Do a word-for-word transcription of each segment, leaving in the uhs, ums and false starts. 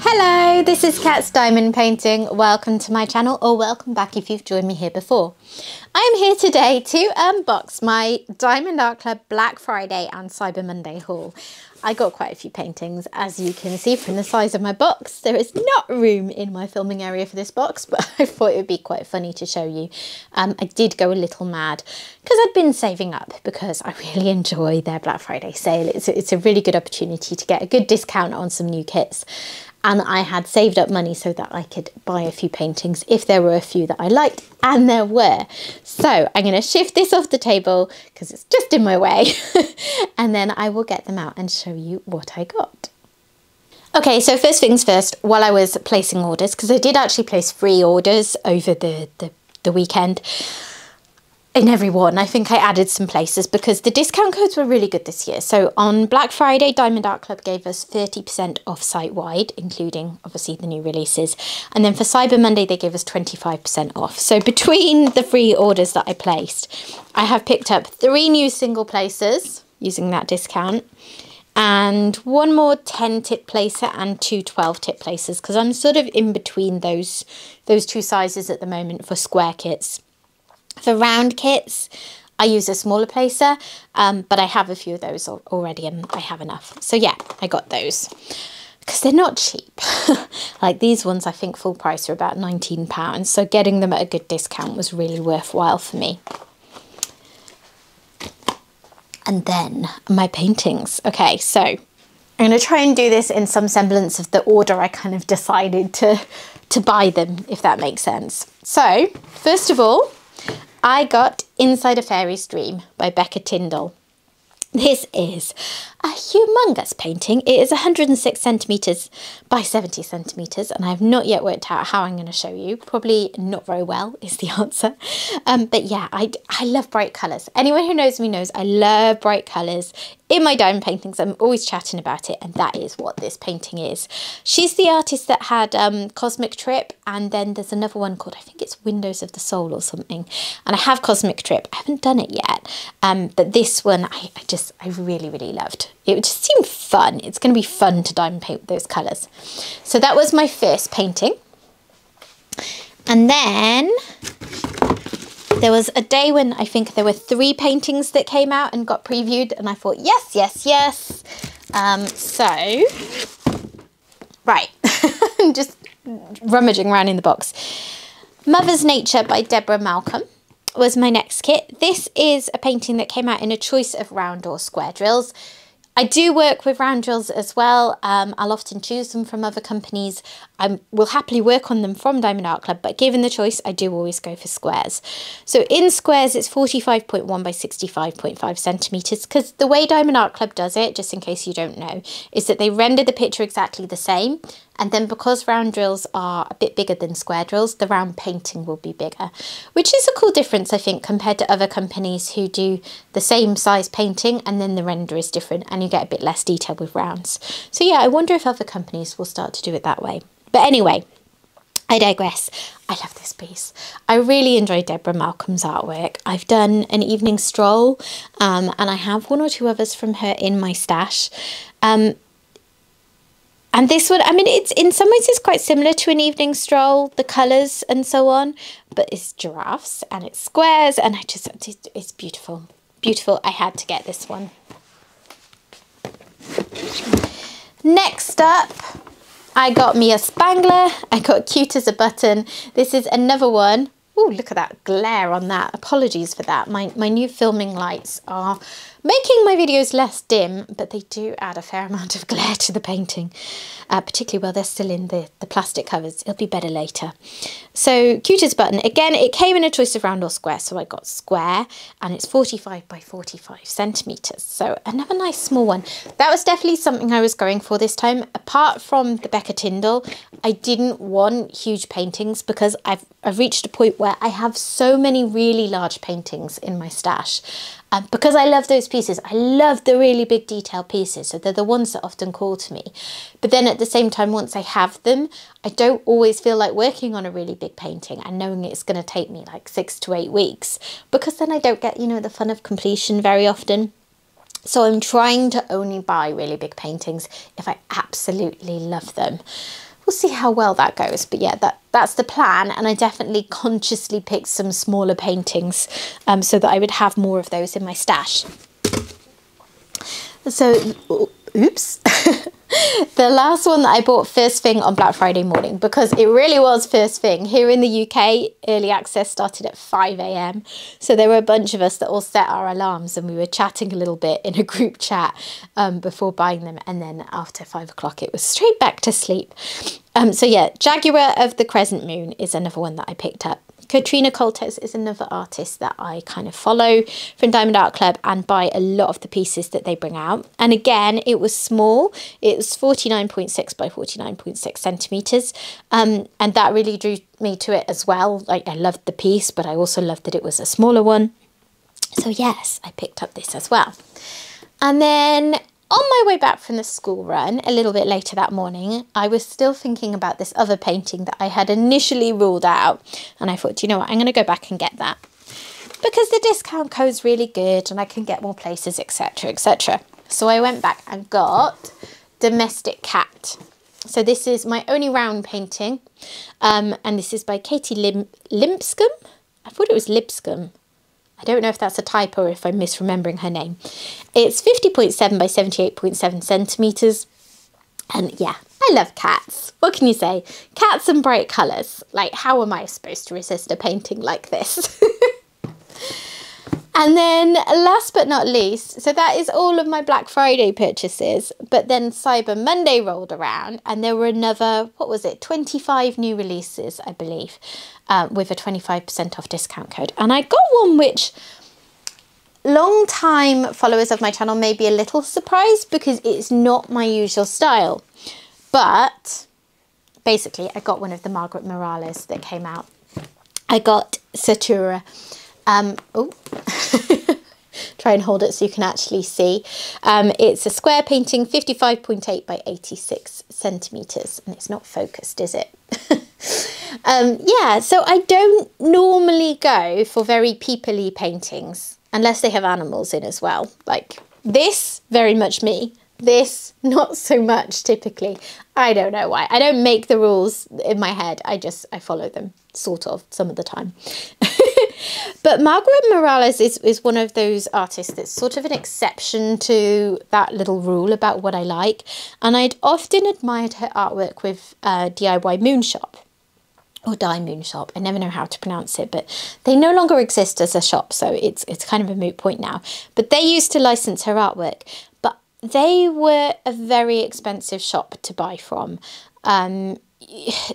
Hello, this is Cat's Diamond Painting. Welcome to my channel, or welcome back if you've joined me here before. I am here today to unbox my Diamond Art Club Black Friday and Cyber Monday haul. I got quite a few paintings, as you can see from the size of my box. There is not room in my filming area for this box, but I thought it would be quite funny to show you. Um, I did go a little mad because I'd been saving up because I really enjoy their Black Friday sale. It's, it's a really good opportunity to get a good discount on some new kits. And I had saved up money so that I could buy a few paintings if there were a few that I liked, and there were. So I'm going to shift this off the table because it's just in my way and then I will get them out and show you what I got. Okay, so first things first, while I was placing orders, because I did actually place three orders over the, the, the weekend. In every one, I think I added some places because the discount codes were really good this year. So on Black Friday, Diamond Art Club gave us thirty percent off site-wide, including obviously the new releases. And then for Cyber Monday, they gave us twenty-five percent off. So between the three orders that I placed, I have picked up three new single places using that discount, and one more ten tip placer and two twelve tip placers, because I'm sort of in between those, those two sizes at the moment for square kits. For round kits, I use a smaller placer, um, but I have a few of those al already and I have enough. So yeah, I got those because they're not cheap. Like these ones, I think full price are about nineteen pounds. So getting them at a good discount was really worthwhile for me. And then my paintings. Okay, so I'm going to try and do this in some semblance of the order I kind of decided to, to buy them, if that makes sense. So first of all, I got Inside a Fairy's Dream by Becca Tindol. This is a humongous painting. It is one hundred and six centimetres by seventy centimetres, and I have not yet worked out how I'm going to show you. Probably not very well is the answer. Um, but yeah, I, I love bright colours. Anyone who knows me knows I love bright colours. In my diamond paintings, I'm always chatting about it, and that is what this painting is. She's the artist that had um, Cosmic Trip, and then there's another one called, I think it's Windows of the Soul or something. And I have Cosmic Trip. I haven't done it yet, um, but this one I, I just I really really loved. It just seemed fun. It's going to be fun to diamond paint with those colours. So that was my first painting. And then there was a day when I think there were three paintings that came out and got previewed, and I thought yes yes yes. Um, so right, I'm just rummaging around in the box. Mother's Nature by Deborah Malcolm was my next kit. This is a painting that came out in a choice of round or square drills. I do work with round drills as well. Um, I'll often choose them from other companies. I will happily work on them from Diamond Art Club, but given the choice, I do always go for squares. So in squares, it's forty-five point one by sixty-five point five centimetres, because the way Diamond Art Club does it, just in case you don't know, is that they render the picture exactly the same. And then because round drills are a bit bigger than square drills, the round painting will be bigger, which is a cool difference, I think, compared to other companies who do the same size painting and then the render is different and you get a bit less detail with rounds. So yeah, I wonder if other companies will start to do it that way. But anyway, I digress. I love this piece. I really enjoy Deborah Malcolm's artwork. I've done an Evening Stroll, um, and I have one or two others from her in my stash. Um, And this one, I mean, it's in some ways it's quite similar to an Evening Stroll, the colours and so on, but it's giraffes and it's squares, and I just, it's beautiful, beautiful. I had to get this one. Next up, I got Mia Spangler. I got Cute as a Button. This is another one. Oh, look at that glare on that. Apologies for that. My, my new filming lights are making my videos less dim, but they do add a fair amount of glare to the painting, uh, particularly while they're still in the, the plastic covers. It'll be better later. So Cute as a Button. Again, it came in a choice of round or square, so I got square, and it's forty-five by forty-five centimetres. So another nice small one. That was definitely something I was going for this time. Apart from the Becca Tindol, I didn't want huge paintings because I've, I've reached a point where I have so many really large paintings in my stash. Um, because I love those pieces, I love the really big detail pieces, so they're the ones that often call to me. But then at the same time, once I have them, I don't always feel like working on a really big painting and knowing it's going to take me like six to eight weeks, because then I don't get, you know, the fun of completion very often. So I'm trying to only buy really big paintings if I absolutely love them. We'll see how well that goes, but yeah, that that's the plan. And I definitely consciously picked some smaller paintings um, so that I would have more of those in my stash. So oops the last one that I bought first thing on Black Friday morning, because it really was first thing here in the U K. Early access started at five A M so there were a bunch of us that all set our alarms and we were chatting a little bit in a group chat um, before buying them, and then after five o'clock it was straight back to sleep. Um, so yeah, Jaguar of the Crescent Moon is another one that I picked up. Katrina Koltes is another artist that I kind of follow from Diamond Art Club and buy a lot of the pieces that they bring out. And again, it was small. It was forty-nine point six by forty-nine point six centimetres. Um, and that really drew me to it as well. Like, I loved the piece, but I also loved that it was a smaller one. So yes, I picked up this as well. And then on my way back from the school run, a little bit later that morning, I was still thinking about this other painting that I had initially ruled out. And I thought, do you know what, I'm going to go back and get that, because the discount code's really good and I can get more places, et cetera, et cetera. So I went back and got Domestic Cat. So this is my only round painting. Um, and this is by Katy Lim Limpscomb. I thought it was Lipscomb. I don't know if that's a typo or if I'm misremembering her name. It's fifty point seven by seventy-eight point seven centimetres. And yeah, I love cats. What can you say? Cats and bright colours. Like, how am I supposed to resist a painting like this? And then last but not least, so that is all of my Black Friday purchases, but then Cyber Monday rolled around and there were another, what was it, twenty-five new releases, I believe, uh, with a twenty-five percent off discount code. And I got one which long time followers of my channel may be a little surprised, because it's not my usual style. But basically I got one of the Margaret Morales that came out. I got Satura. Um, oh, try and hold it so you can actually see. Um, it's a square painting, fifty-five point eight by eighty-six centimetres, and it's not focused, is it? um, yeah, so I don't normally go for very people-y paintings unless they have animals in as well. Like this, very much me. This, not so much typically. I don't know why. I don't make the rules in my head. I just, I follow them, sort of, some of the time. But Margaret Morales is, is one of those artists that's sort of an exception to that little rule about what I like. And I'd often admired her artwork with uh, D I Y Moon Shop, or Die Moon Shop. I never know how to pronounce it, but they no longer exist as a shop. So it's, it's kind of a moot point now. But they used to license her artwork. But they were a very expensive shop to buy from. Um,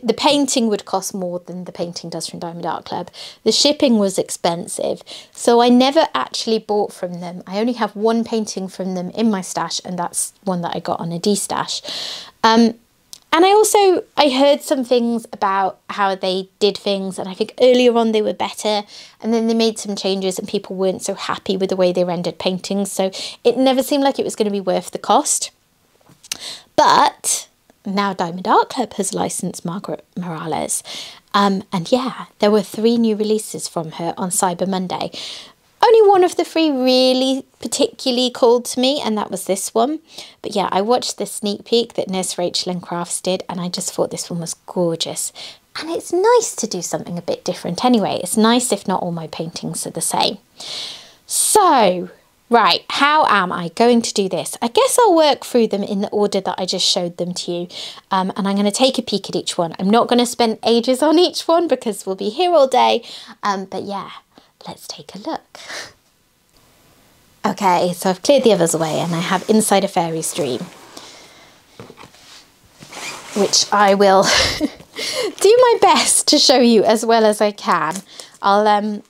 the painting would cost more than the painting does from Diamond Art Club. The shipping was expensive, so I never actually bought from them. I only have one painting from them in my stash, and that's one that I got on a D-stash. Um, and I also, I heard some things about how they did things, and I think earlier on they were better, and then they made some changes and people weren't so happy with the way they rendered paintings, so it never seemed like it was going to be worth the cost. But now Diamond Art Club has licensed Margaret Morales. Um, and yeah, there were three new releases from her on Cyber Monday. Only one of the three really particularly called to me, and that was this one. But yeah, I watched the sneak peek that Nurse Rachel LinCrafts did, and I just thought this one was gorgeous. And it's nice to do something a bit different anyway. It's nice if not all my paintings are the same. So right, how am I going to do this? I guess I'll work through them in the order that I just showed them to you. Um, and I'm going to take a peek at each one. I'm not going to spend ages on each one because we'll be here all day. Um, but yeah, let's take a look. Okay, so I've cleared the others away and I have Inside a Fairy's Dream, which I will do my best to show you as well as I can. I'll... Um,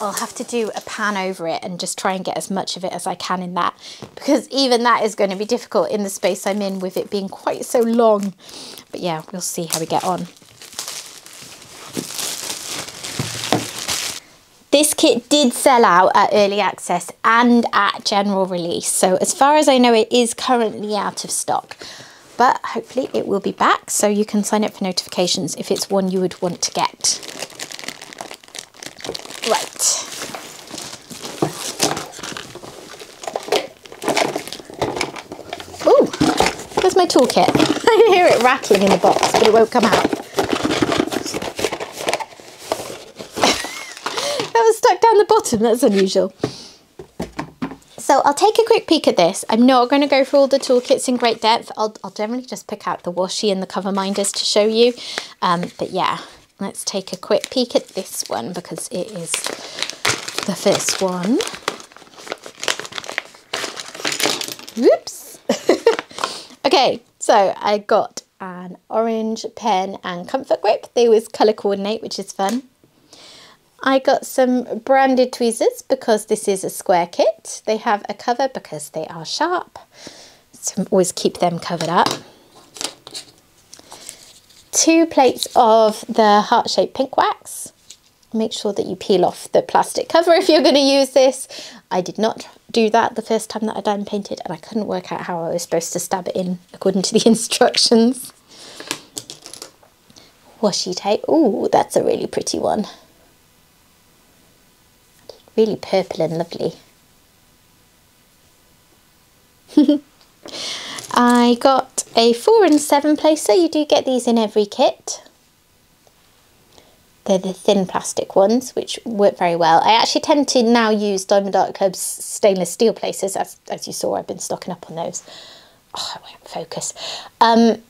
I'll have to do a pan over it and just try and get as much of it as I can in that, because even that is going to be difficult in the space I'm in with it being quite so long. But yeah, we'll see how we get on. This kit did sell out at early access and at general release, so as far as I know it is currently out of stock, but hopefully it will be back so you can sign up for notifications if it's one you would want to get. Right. Where's my toolkit? I can hear it rattling in the box, but it won't come out. That was stuck down the bottom, that's unusual. So I'll take a quick peek at this. I'm not going to go through all the toolkits in great depth. I'll, I'll generally just pick out the washi and the cover minders to show you. Um, but yeah, let's take a quick peek at this one because it is the first one. Whoops. Okay, so I got an orange pen and comfort grip. They always colour coordinate, which is fun. I got some branded tweezers because this is a square kit. They have a cover because they are sharp, so always keep them covered up. Two plates of the heart-shaped pink wax. Make sure that you peel off the plastic cover if you're going to use this. I did not do that the first time that I diamond painted and I couldn't work out how I was supposed to stab it in according to the instructions. Washi tape. Oh, that's a really pretty one. Really purple and lovely. I got a four and seven placer. You do get these in every kit. They're the thin plastic ones, which work very well. I actually tend to now use Diamond Art Club's stainless steel placers. As, as you saw, I've been stocking up on those. Oh, I won't focus. Um,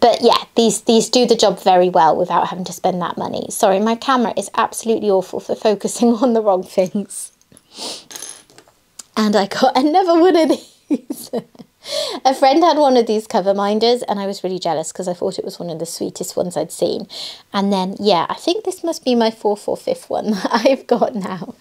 but yeah, these, these do the job very well without having to spend that money. Sorry, my camera is absolutely awful for focusing on the wrong things. And I got another one of these. A friend had one of these cover minders and I was really jealous because I thought it was one of the sweetest ones I'd seen. And then, yeah, I think this must be my fourth or fifth one that I've got now.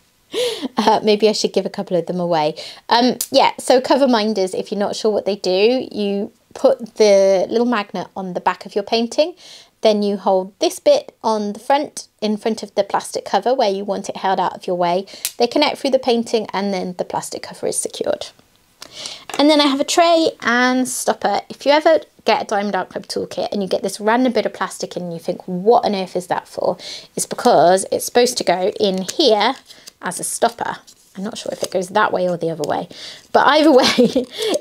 Uh, maybe I should give a couple of them away. Um, yeah, so cover minders, if you're not sure what they do, you put the little magnet on the back of your painting. Then you hold this bit on the front, in front of the plastic cover where you want it held out of your way. They connect through the painting and then the plastic cover is secured. And then I have a tray and stopper. If you ever get a Diamond Art Club toolkit and you get this random bit of plastic and you think, what on earth is that for? It's because it's supposed to go in here as a stopper. I'm not sure if it goes that way or the other way, but either way,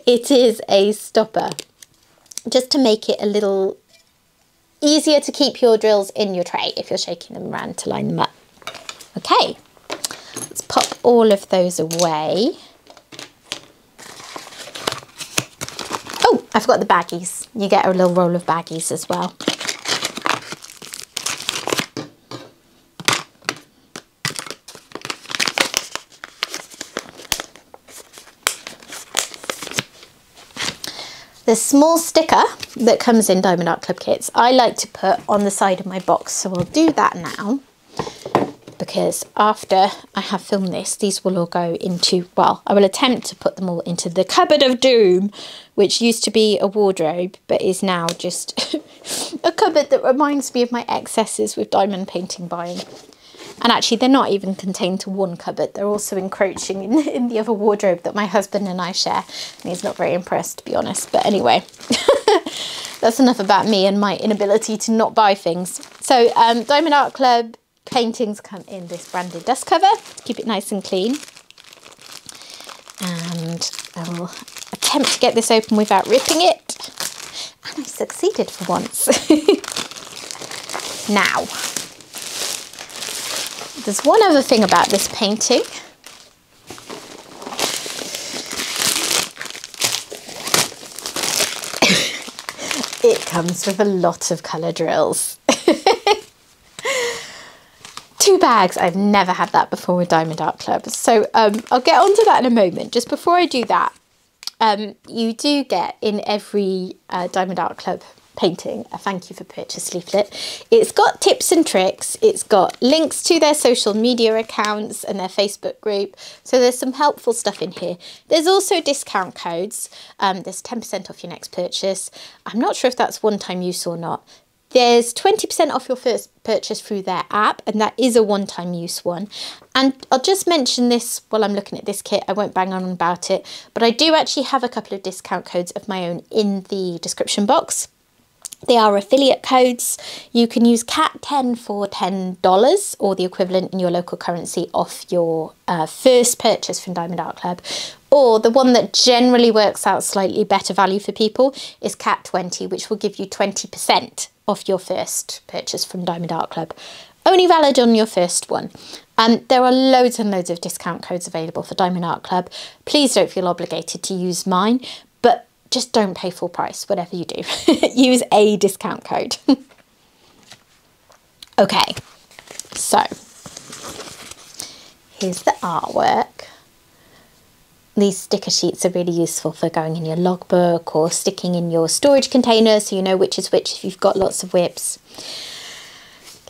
it is a stopper. Just to make it a little easier to keep your drills in your tray if you're shaking them around to line them up. Okay, let's pop all of those away. I've got the baggies. You get a little roll of baggies as well. The small sticker that comes in Diamond Art Club kits, I like to put on the side of my box, so I'll do that now. Because after I have filmed this, these will all go into, well, I will attempt to put them all into the cupboard of doom, which used to be a wardrobe, but is now just a cupboard that reminds me of my excesses with diamond painting buying. And actually, they're not even contained to one cupboard. They're also encroaching in, in the other wardrobe that my husband and I share. And he's not very impressed, to be honest. But anyway, that's enough about me and my inability to not buy things. So um, Diamond Art Club paintings come in this branded dust cover to keep it nice and clean, and I'll attempt to get this open without ripping it, and I succeeded for once. Now, there's one other thing about this painting. It comes with a lot of colour drills. Two bags. I've never had that before with Diamond Art Club. So um, I'll get onto that in a moment. Just before I do that, um, you do get in every uh, Diamond Art Club painting a thank you for purchase leaflet. It's got tips and tricks. It's got links to their social media accounts and their Facebook group. So there's some helpful stuff in here. There's also discount codes. Um, there's ten percent off your next purchase. I'm not sure if that's one time use or not. There's twenty percent off your first purchase through their app, and that is a one-time use one. And I'll just mention this while I'm looking at this kit, I won't bang on about it, but I do actually have a couple of discount codes of my own in the description box. They are affiliate codes. You can use cat ten for ten dollars or the equivalent in your local currency off your uh, first purchase from Diamond Art Club. Or the one that generally works out slightly better value for people is cat twenty, which will give you twenty percent off your first purchase from Diamond Art Club. Only valid on your first one. Um, there are loads and loads of discount codes available for Diamond Art Club. Please don't feel obligated to use mine, but just don't pay full price, whatever you do. Use a discount code. Okay, so here's the artwork. These sticker sheets are really useful for going in your logbook or sticking in your storage container so you know which is which if you've got lots of whips.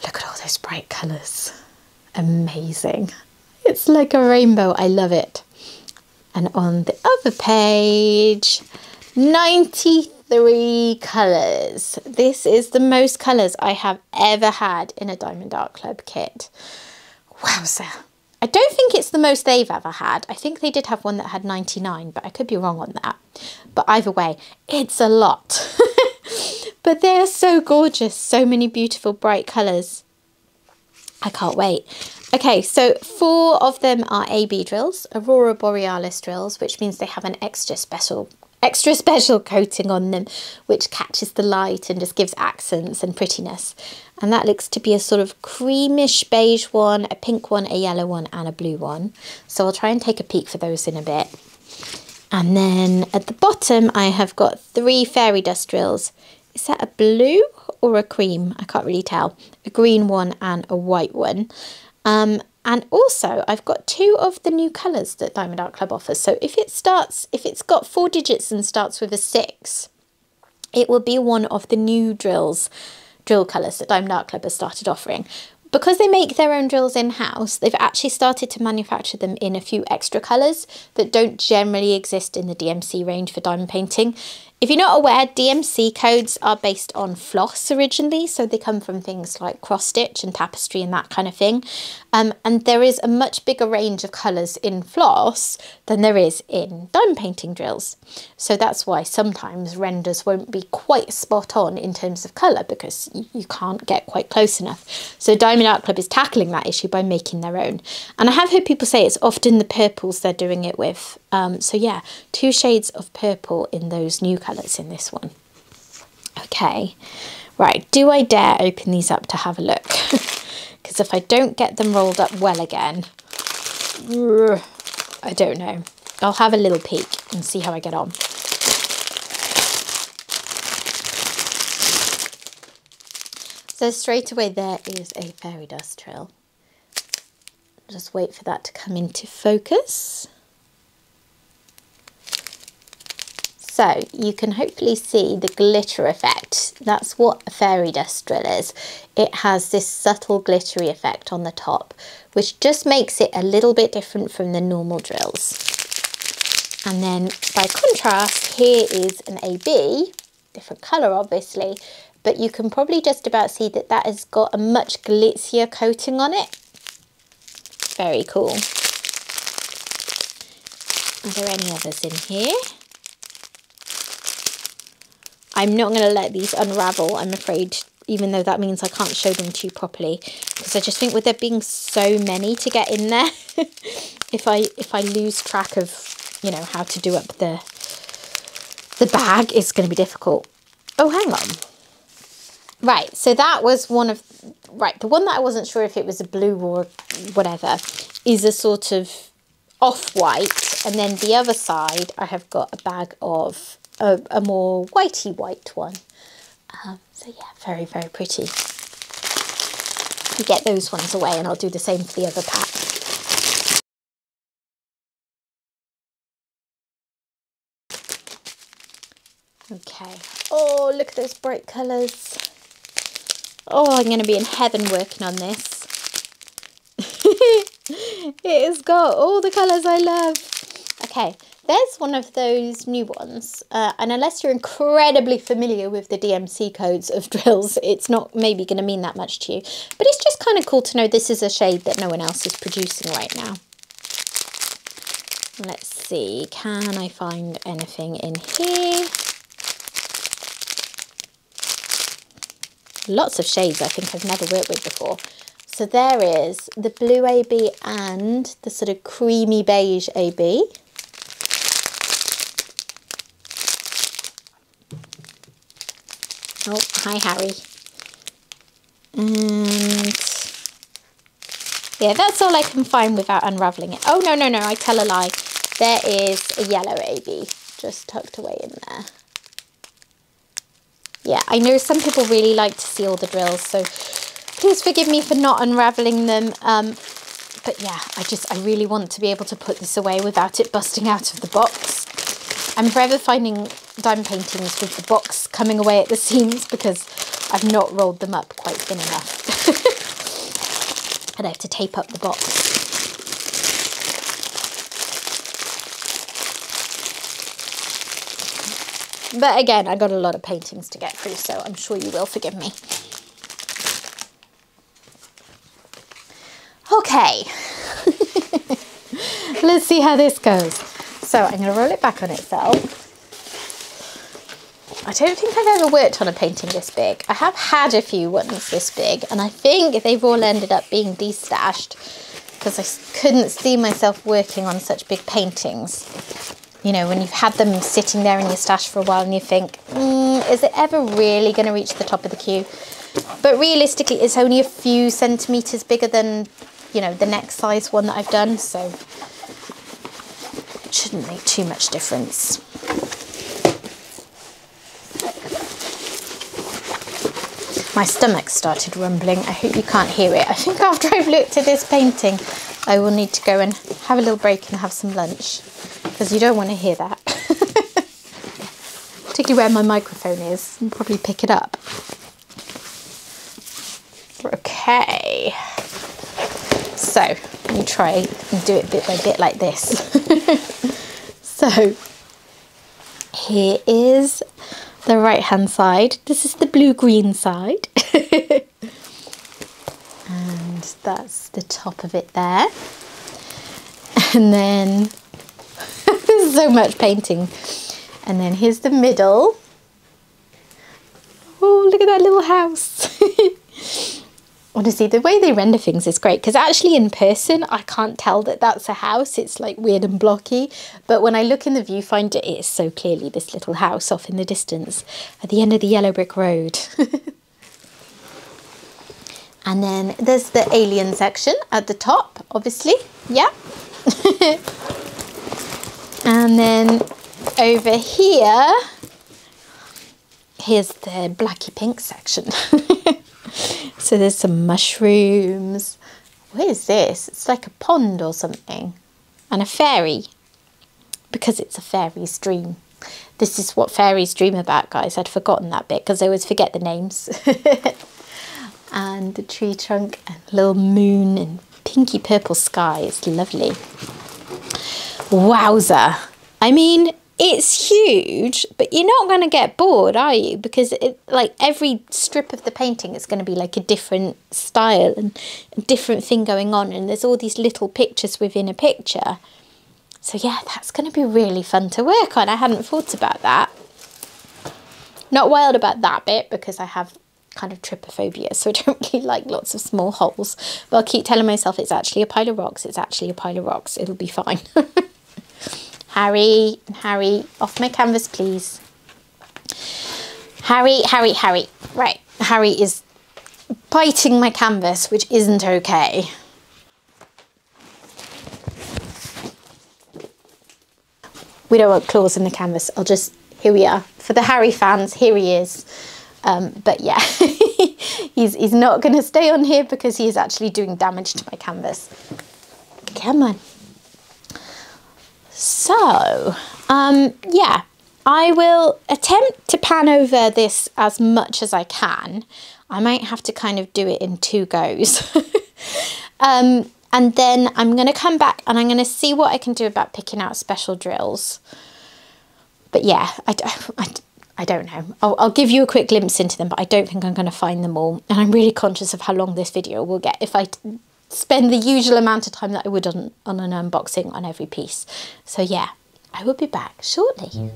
Look at all those bright colours. Amazing. It's like a rainbow. I love it. And on the other page, ninety-three colours. This is the most colours I have ever had in a Diamond Art Club kit. Wowza. I don't think it's the most they've ever had. I think they did have one that had ninety-nine, but I could be wrong on that. But either way, it's a lot. But they're so gorgeous. So many beautiful, bright colours. I can't wait. Okay, so four of them are A B drills, Aurora Borealis drills, which means they have an extra special extra special coating on them, which catches the light and just gives accents and prettiness. And that looks to be a sort of creamish beige one, a pink one, a yellow one, and a blue one. So I'll try and take a peek for those in a bit. And then at the bottom, I have got three fairy dust drills. Is that a blue or a cream? I can't really tell. A green one and a white one. Um, and also I've got two of the new colours that Diamond Art Club offers. So if it starts, if it's got four digits and starts with a six, it will be one of the new drills, drill colours that Diamond Art Club has started offering. Because they make their own drills in-house, they've actually started to manufacture them in a few extra colours that don't generally exist in the D M C range for diamond painting. If you're not aware, D M C codes are based on floss originally, so they come from things like cross-stitch and tapestry and that kind of thing. Um, and there is a much bigger range of colours in floss than there is in diamond painting drills. So that's why sometimes renders won't be quite spot on in terms of colour, because you can't get quite close enough. So diamond Art Club is tackling that issue by making their own, and I have heard people say it's often the purples they're doing it with. Um, so yeah, two shades of purple in those new colours in this one. Okay, right, do I dare open these up to have a look? Because if I don't get them rolled up well again, I don't know. I'll have a little peek and see how I get on. So straight away there is a fairy dust drill. Just wait for that to come into focus. So you can hopefully see the glitter effect. That's what a fairy dust drill is. It has this subtle glittery effect on the top, which just makes it a little bit different from the normal drills. And then by contrast, here is an A B, different colour obviously, but you can probably just about see that that has got a much glitzier coating on it. Very cool. Are there any others in here? I'm not going to let these unravel, I'm afraid, even though that means I can't show them to you properly, because I just think with there being so many to get in there, if I if I lose track of, you know, how to do up the the bag, it's going to be difficult. Oh, hang on. Right, so that was one of, right, the one that I wasn't sure if it was a blue or whatever is a sort of off-white. And then the other side, I have got a bag of a, a more whitey-white one. Um, so yeah, very, very pretty. You get those ones away and I'll do the same for the other pack. Okay, oh, look at those bright colours. Oh, I'm going to be in heaven working on this. It has got all the colours I love. Okay, There's one of those new ones, uh, and unless you're incredibly familiar with the D M C codes of drills, it's not maybe going to mean that much to you, but it's just kind of cool to know this is a shade that no one else is producing right now. Let's see, can I find anything in here? Lots of shades I think I've never worked with before. So there is the blue A B and the sort of creamy beige A B. Oh, hi Harry. And yeah, that's all I can find without unraveling it. Oh, no, no, no, I tell a lie. There is a yellow A B just tucked away in there. Yeah, I know some people really like to see all the drills, so please forgive me for not unraveling them. Um, but yeah, I just, I really want to be able to put this away without it busting out of the box. I'm forever finding diamond paintings with the box coming away at the seams because I've not rolled them up quite thin enough. I'd have to tape up the box. But again, I got a lot of paintings to get through, so I'm sure you will forgive me. Okay. Let's see how this goes. So I'm going to roll it back on itself. I don't think I've ever worked on a painting this big. I have had a few ones this big, and I think they've all ended up being destashed because I couldn't see myself working on such big paintings. You know, when you've had them sitting there in your stash for a while and you think, mm, is it ever really going to reach the top of the queue? But realistically, it's only a few centimetres bigger than, you know, the next size one that I've done. So it shouldn't make too much difference. My stomach started rumbling. I hope you can't hear it. I think after I've looked at this painting, I will need to go and have a little break and have some lunch. Because you don't want to hear that. Particularly where my microphone is. You'll probably pick it up. Okay. So, let me try and do it bit by bit like this. So, here is the right hand side. This is the blue-green side. And that's the top of it there. And then... there's so much painting. And then here's the middle. Oh, look at that little house. Honestly, the way they render things is great because actually in person, I can't tell that that's a house. It's like weird and blocky. But when I look in the viewfinder, it is so clearly this little house off in the distance at the end of the yellow brick road. And then there's the alien section at the top, obviously. Yeah. And then over here, here's the blacky pink section. So there's some mushrooms. What is this? It's like a pond or something. And a fairy, because it's a fairy's dream. This is what fairies dream about, guys. I'd forgotten that bit because I always forget the names. And the tree trunk and little moon and pinky purple sky. It's lovely. Wowza. I mean, it's huge, but you're not going to get bored, are you? Because it, like every strip of the painting is going to be like a different style and a different thing going on. And there's all these little pictures within a picture. So yeah, that's going to be really fun to work on. I hadn't thought about that. Not wild about that bit because I have kind of trypophobia, so I don't really like lots of small holes. But I'll keep telling myself it's actually a pile of rocks. It's actually a pile of rocks. It'll be fine. Harry, Harry, off my canvas, please. Harry, Harry, Harry. Right, Harry is biting my canvas, which isn't okay. We don't want claws in the canvas. I'll just, here we are. For the Harry fans, here he is. Um, but yeah, he's, he's not going to stay on here because he is actually doing damage to my canvas. Come on. So, um, yeah, I will attempt to pan over this as much as I can. I might have to kind of do it in two goes. um, And then I'm going to come back and I'm going to see what I can do about picking out special drills. But yeah, I, I, I don't know. I'll, I'll give you a quick glimpse into them, but I don't think I'm going to find them all. And I'm really conscious of how long this video will get if I spend the usual amount of time that I would on, on an unboxing on every piece. So yeah, I will be back shortly.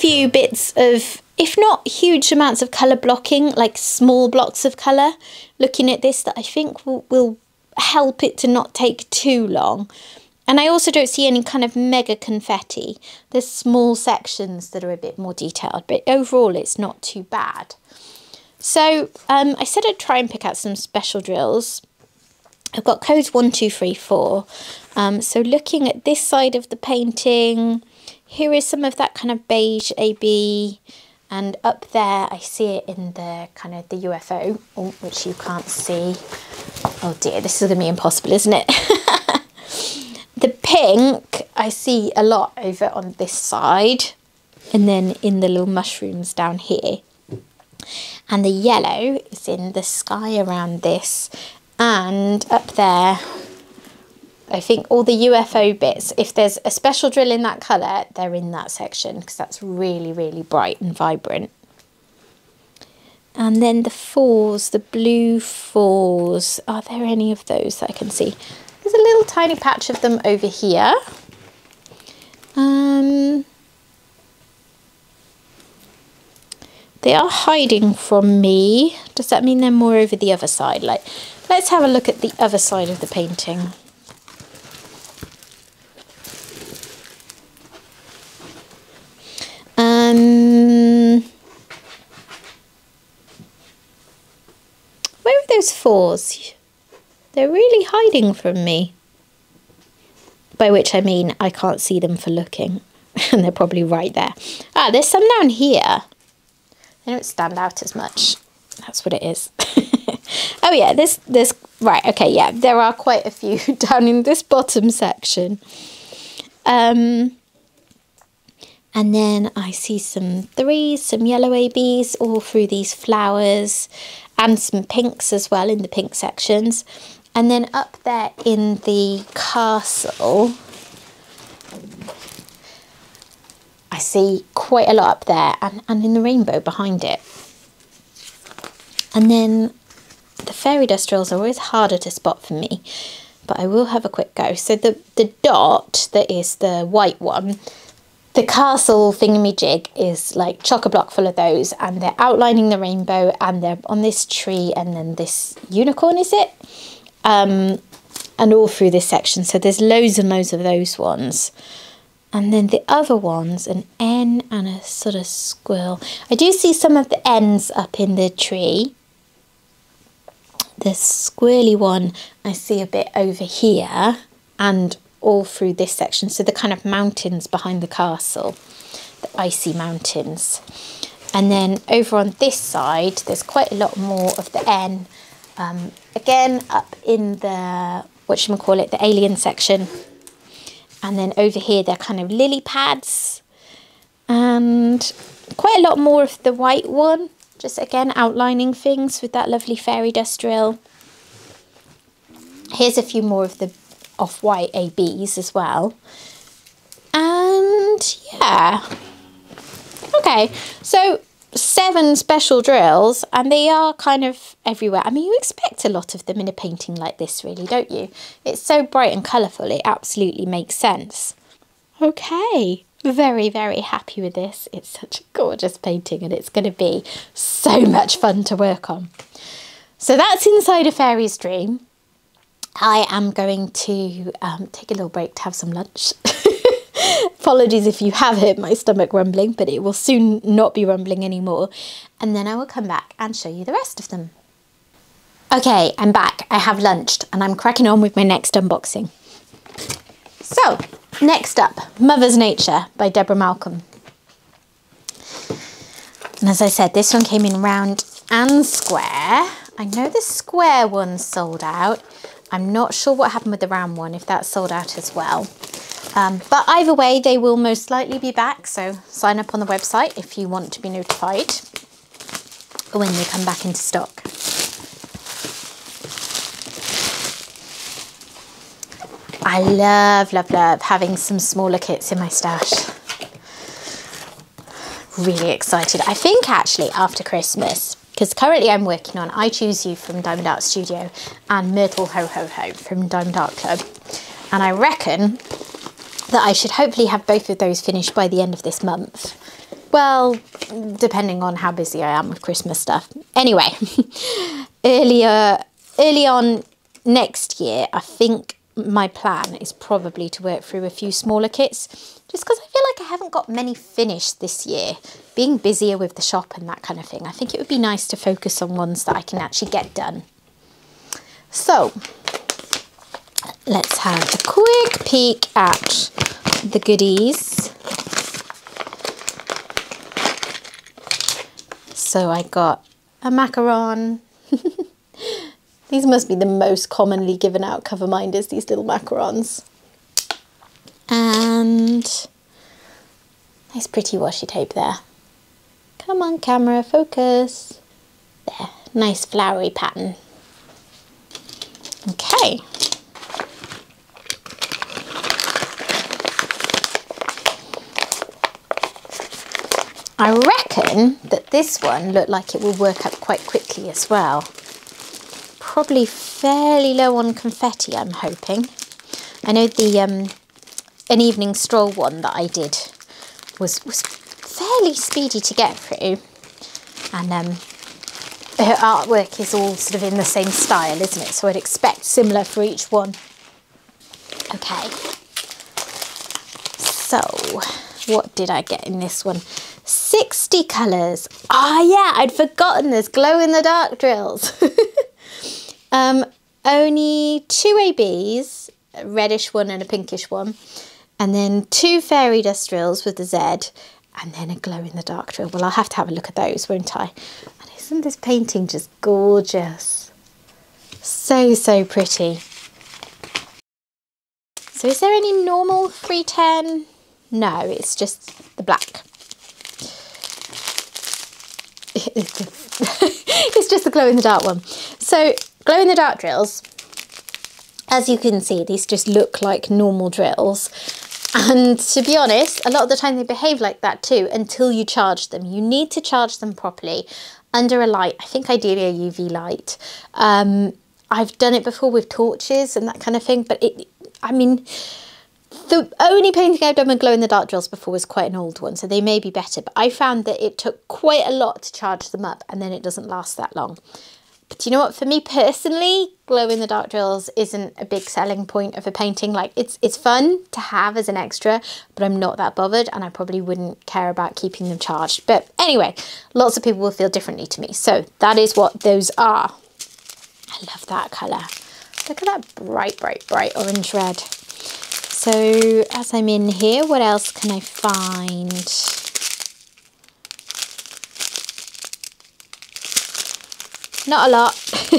Few bits of, if not huge amounts of colour blocking, like small blocks of colour, looking at this that I think will, will help it to not take too long. And I also don't see any kind of mega confetti. There's small sections that are a bit more detailed, but overall it's not too bad. So um, I said I'd try and pick out some special drills. I've got codes one, two, three, four. Um, so looking at this side of the painting, here is some of that kind of beige A B, and up there I see it in the kind of the U F O, oh, which you can't see. Oh dear, this is going to be impossible, isn't it? The pink I see a lot over on this side, and then in the little mushrooms down here. And the yellow is in the sky around this, and up there I think all the U F O bits, if there's a special drill in that colour, they're in that section because that's really, really bright and vibrant. And then the fours, the blue fours, are there any of those that I can see? There's a little tiny patch of them over here. Um, they are hiding from me. Does that mean they're more over the other side? Like, let's have a look at the other side of the painting. Um, where are those fours? They're really hiding from me. By which I mean I can't see them for looking. And they're probably right there. Ah, there's some down here. They don't stand out as much. That's what it is. Oh yeah, there's, there's, right, okay, yeah. There are quite a few down in this bottom section. Um... And then I see some threes, some yellow A Bs all through these flowers, and some pinks as well in the pink sections. And then up there in the castle, I see quite a lot up there, and, and in the rainbow behind it. And then the fairy dust drills are always harder to spot for me, but I will have a quick go. So the, the dot that is the white one, the castle thingamajig is like chock-a-block full of those, and they're outlining the rainbow, and they're on this tree, and then this unicorn, is it? Um, and all through this section. So there's loads and loads of those ones. And then the other ones, an N and a sort of squirrel. I do see some of the N's up in the tree. The squirrely one I see a bit over here, and all through this section, so the kind of mountains behind the castle, the icy mountains. And then over on this side, there's quite a lot more of the N Um, again, up in the, whatchamacallit, the alien section. And then over here, they're kind of lily pads. And quite a lot more of the white one. Just again, outlining things with that lovely fairy dust drill. Here's a few more of the off-white A Bs as well. And yeah. Okay, so seven special drills, and they are kind of everywhere. I mean, you expect a lot of them in a painting like this, really, don't you? It's so bright and colourful, it absolutely makes sense. Okay, very, very happy with this. It's such a gorgeous painting, and it's going to be so much fun to work on. So that's Inside a Fairy's Dream. I am going to um, take a little break to have some lunch. Apologies if you have heard my stomach rumbling, but it will soon not be rumbling anymore. And then I will come back and show you the rest of them. Okay, I'm back. I have lunched and I'm cracking on with my next unboxing. So, next up, Mother's Nature by Deborah Malcolm. And as I said, this one came in round and square. I know the square one sold out. I'm not sure what happened with the round one, if that sold out as well. Um, but either way, they will most likely be back, so sign up on the website if you want to be notified when they come back into stock. I love, love, love having some smaller kits in my stash. Really excited. I think actually after Christmas, because currently I'm working on I Choose You from Diamond Art Studio and Myrtle Ho Ho Ho from Diamond Art Club. And I reckon that I should hopefully have both of those finished by the end of this month. Well, depending on how busy I am with Christmas stuff. Anyway, earlier, early on next year, I think my plan is probably to work through a few smaller kits, just because I feel like I haven't got many finished this year. Being busier with the shop and that kind of thing, I think it would be nice to focus on ones that I can actually get done. So, let's have a quick peek at the goodies. So I got a macaron. These must be the most commonly given out cover minders, these little macarons. And nice pretty washi tape there. Come on camera, focus. There, nice flowery pattern. Okay. I reckon that this one looked like it will work up quite quickly as well. Probably fairly low on confetti, I'm hoping. I know the um, an Evening Stroll one that I did was, was fairly speedy to get through. And um, her artwork is all sort of in the same style, isn't it? So I'd expect similar for each one. Okay. So, what did I get in this one? sixty colours. Ah, oh, yeah, I'd forgotten there's glow-in-the-dark drills. um, only two A Bs, a reddish one and a pinkish one, and then two fairy dust drills with a Z, and then a glow-in-the-dark drill. Well, I'll have to have a look at those, won't I? And isn't this painting just gorgeous? So, so pretty. So is there any normal three ten? No, it's just the black. It's just the glow-in-the-dark one. So, glow-in-the-dark drills, as you can see, these just look like normal drills. And to be honest, a lot of the time they behave like that too, until you charge them. You need to charge them properly under a light, I think ideally a U V light. Um, I've done it before with torches and that kind of thing, but it, I mean, the only painting I've done with glow-in-the-dark drills before was quite an old one, so they may be better, but I found that it took quite a lot to charge them up and then it doesn't last that long. But do you know what, for me personally, glow-in-the-dark drills isn't a big selling point of a painting. Like, it's it's fun to have as an extra, but I'm not that bothered and I probably wouldn't care about keeping them charged. But anyway, lots of people will feel differently to me, so that is what those are. I love that colour. Look at that bright, bright, bright orange red. So, as I'm in here, what else can I find? Not a lot.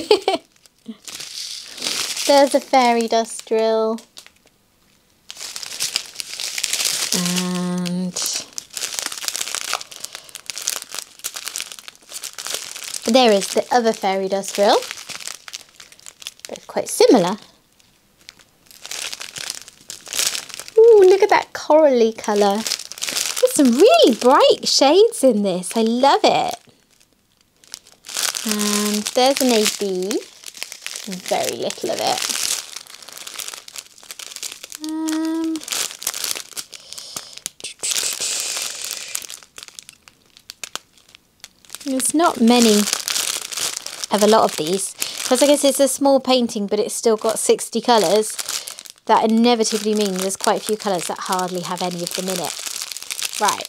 There's a fairy dust drill. And there is the other fairy dust drill. They're quite similar. Ooh, look at that corally colour. There's some really bright shades in this. I love it. And there's an A B. Very little of it. Um, there's not many. I have a lot of these. Because I guess it's a small painting, but it's still got sixty colours. That inevitably means there's quite a few colours that hardly have any of them in it. Right.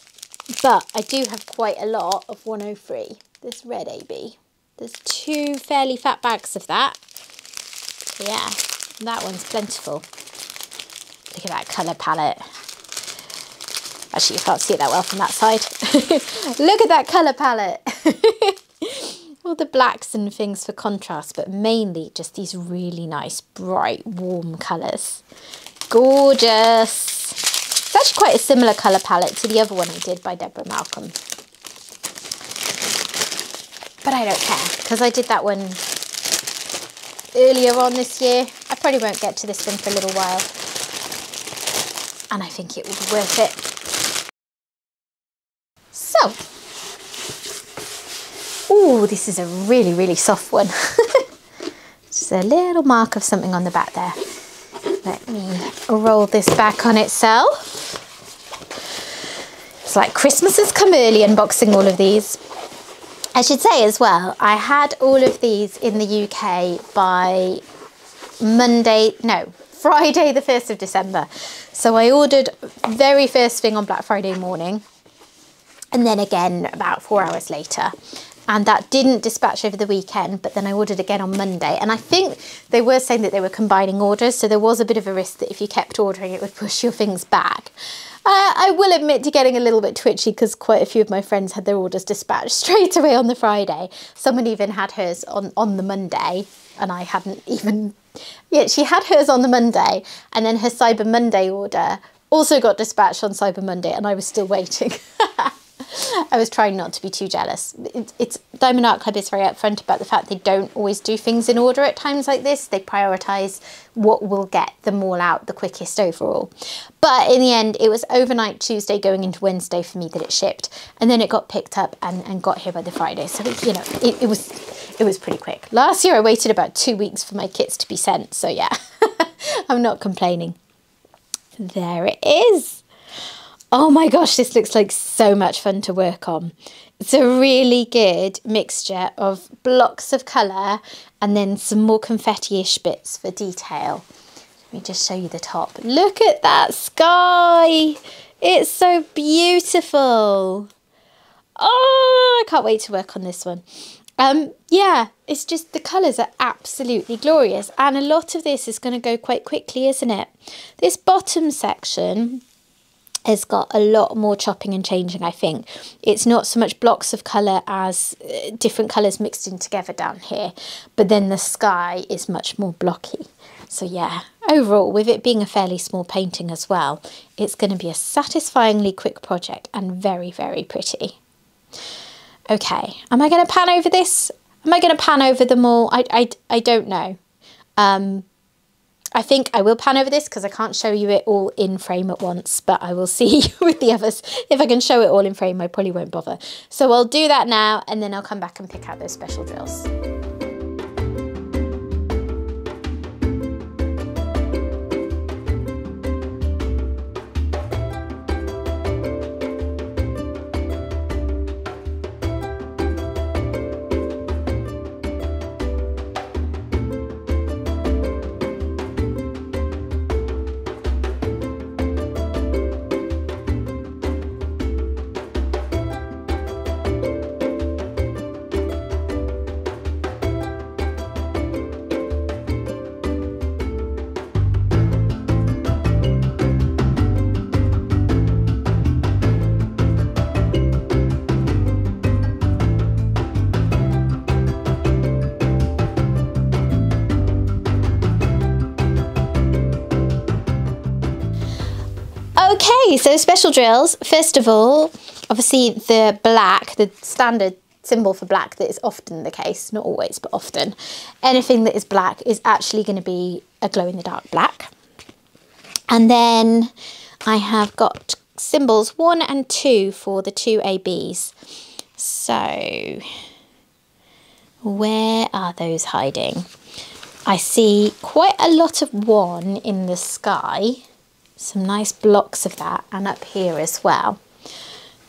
But I do have quite a lot of one oh three. This red A B. There's two fairly fat bags of that. Yeah, that one's plentiful. Look at that colour palette. Actually, you can't see it that well from that side. Look at that colour palette. All the blacks and things for contrast, but mainly just these really nice, bright, warm colours. Gorgeous. It's actually quite a similar colour palette to the other one I did by Deborah Malcolm. But I don't care, because I did that one earlier on this year. I probably won't get to this one for a little while. And I think it will be worth it. So. Ooh, this is a really, really soft one. Just a little mark of something on the back there. Let me roll this back on itself. It's like Christmas has come early unboxing all of these. I should say as well, I had all of these in the U K by Monday, no, Friday the first of December. So I ordered very first thing on Black Friday morning and then again about four hours later. And that didn't dispatch over the weekend, but then I ordered again on Monday. And I think they were saying that they were combining orders, so there was a bit of a risk that if you kept ordering, it would push your things back. Uh, I will admit to getting a little bit twitchy because quite a few of my friends had their orders dispatched straight away on the Friday. Someone even had hers on, on the Monday and I hadn't even... Yeah, she had hers on the Monday and then her Cyber Monday order also got dispatched on Cyber Monday and I was still waiting. I was trying not to be too jealous. It, it's Diamond Art Club is very upfront about the fact they don't always do things in order at times like this. They prioritise what will get them all out the quickest overall. But in the end, it was overnight Tuesday going into Wednesday for me that it shipped, and then it got picked up and, and got here by the Friday. So it, you know, it, it was it was pretty quick. Last year I waited about two weeks for my kits to be sent. So yeah, I'm not complaining. There it is. Oh my gosh, this looks like so much fun to work on. It's a really good mixture of blocks of colour and then some more confetti-ish bits for detail. Let me just show you the top. Look at that sky. It's so beautiful. Oh, I can't wait to work on this one. Um, yeah, it's just the colours are absolutely glorious. And a lot of this is going to go quite quickly, isn't it? This bottom section... has got a lot more chopping and changing, I think. It's not so much blocks of colour as uh, different colours mixed in together down here, but then the sky is much more blocky. So yeah, overall, with it being a fairly small painting as well, it's going to be a satisfyingly quick project and very, very pretty. Okay, am I going to pan over this? Am I going to pan over them all? I, I, I don't know. Um... I think I will pan over this because I can't show you it all in frame at once, but I will see with the others. If I can show it all in frame, I probably won't bother. So I'll do that now and then I'll come back and pick out those special drills. Okay, so special drills. First of all, obviously the black, the standard symbol for black that is often the case, not always, but often. Anything that is black is actually going to be a glow-in-the-dark black. And then I have got symbols one and two for the two A Bs. So where are those hiding? I see quite a lot of one in the sky, some nice blocks of that, and up here as well.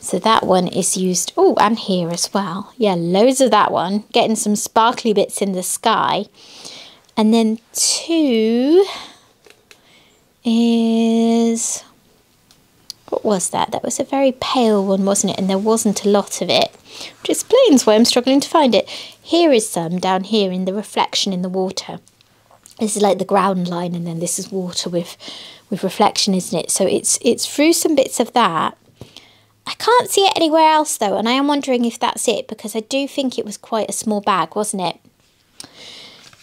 So that one is used, oh, and here as well. Yeah, loads of that one, getting some sparkly bits in the sky. And then two is, what was that? That was a very pale one, wasn't it? And there wasn't a lot of it, which explains why I'm struggling to find it. Here is some down here in the reflection in the water. This is like the ground line, and then this is water with with reflection, isn't it? So it's it's through some bits of that. I can't see it anywhere else though, and I am wondering if that's it, because I do think it was quite a small bag, wasn't it?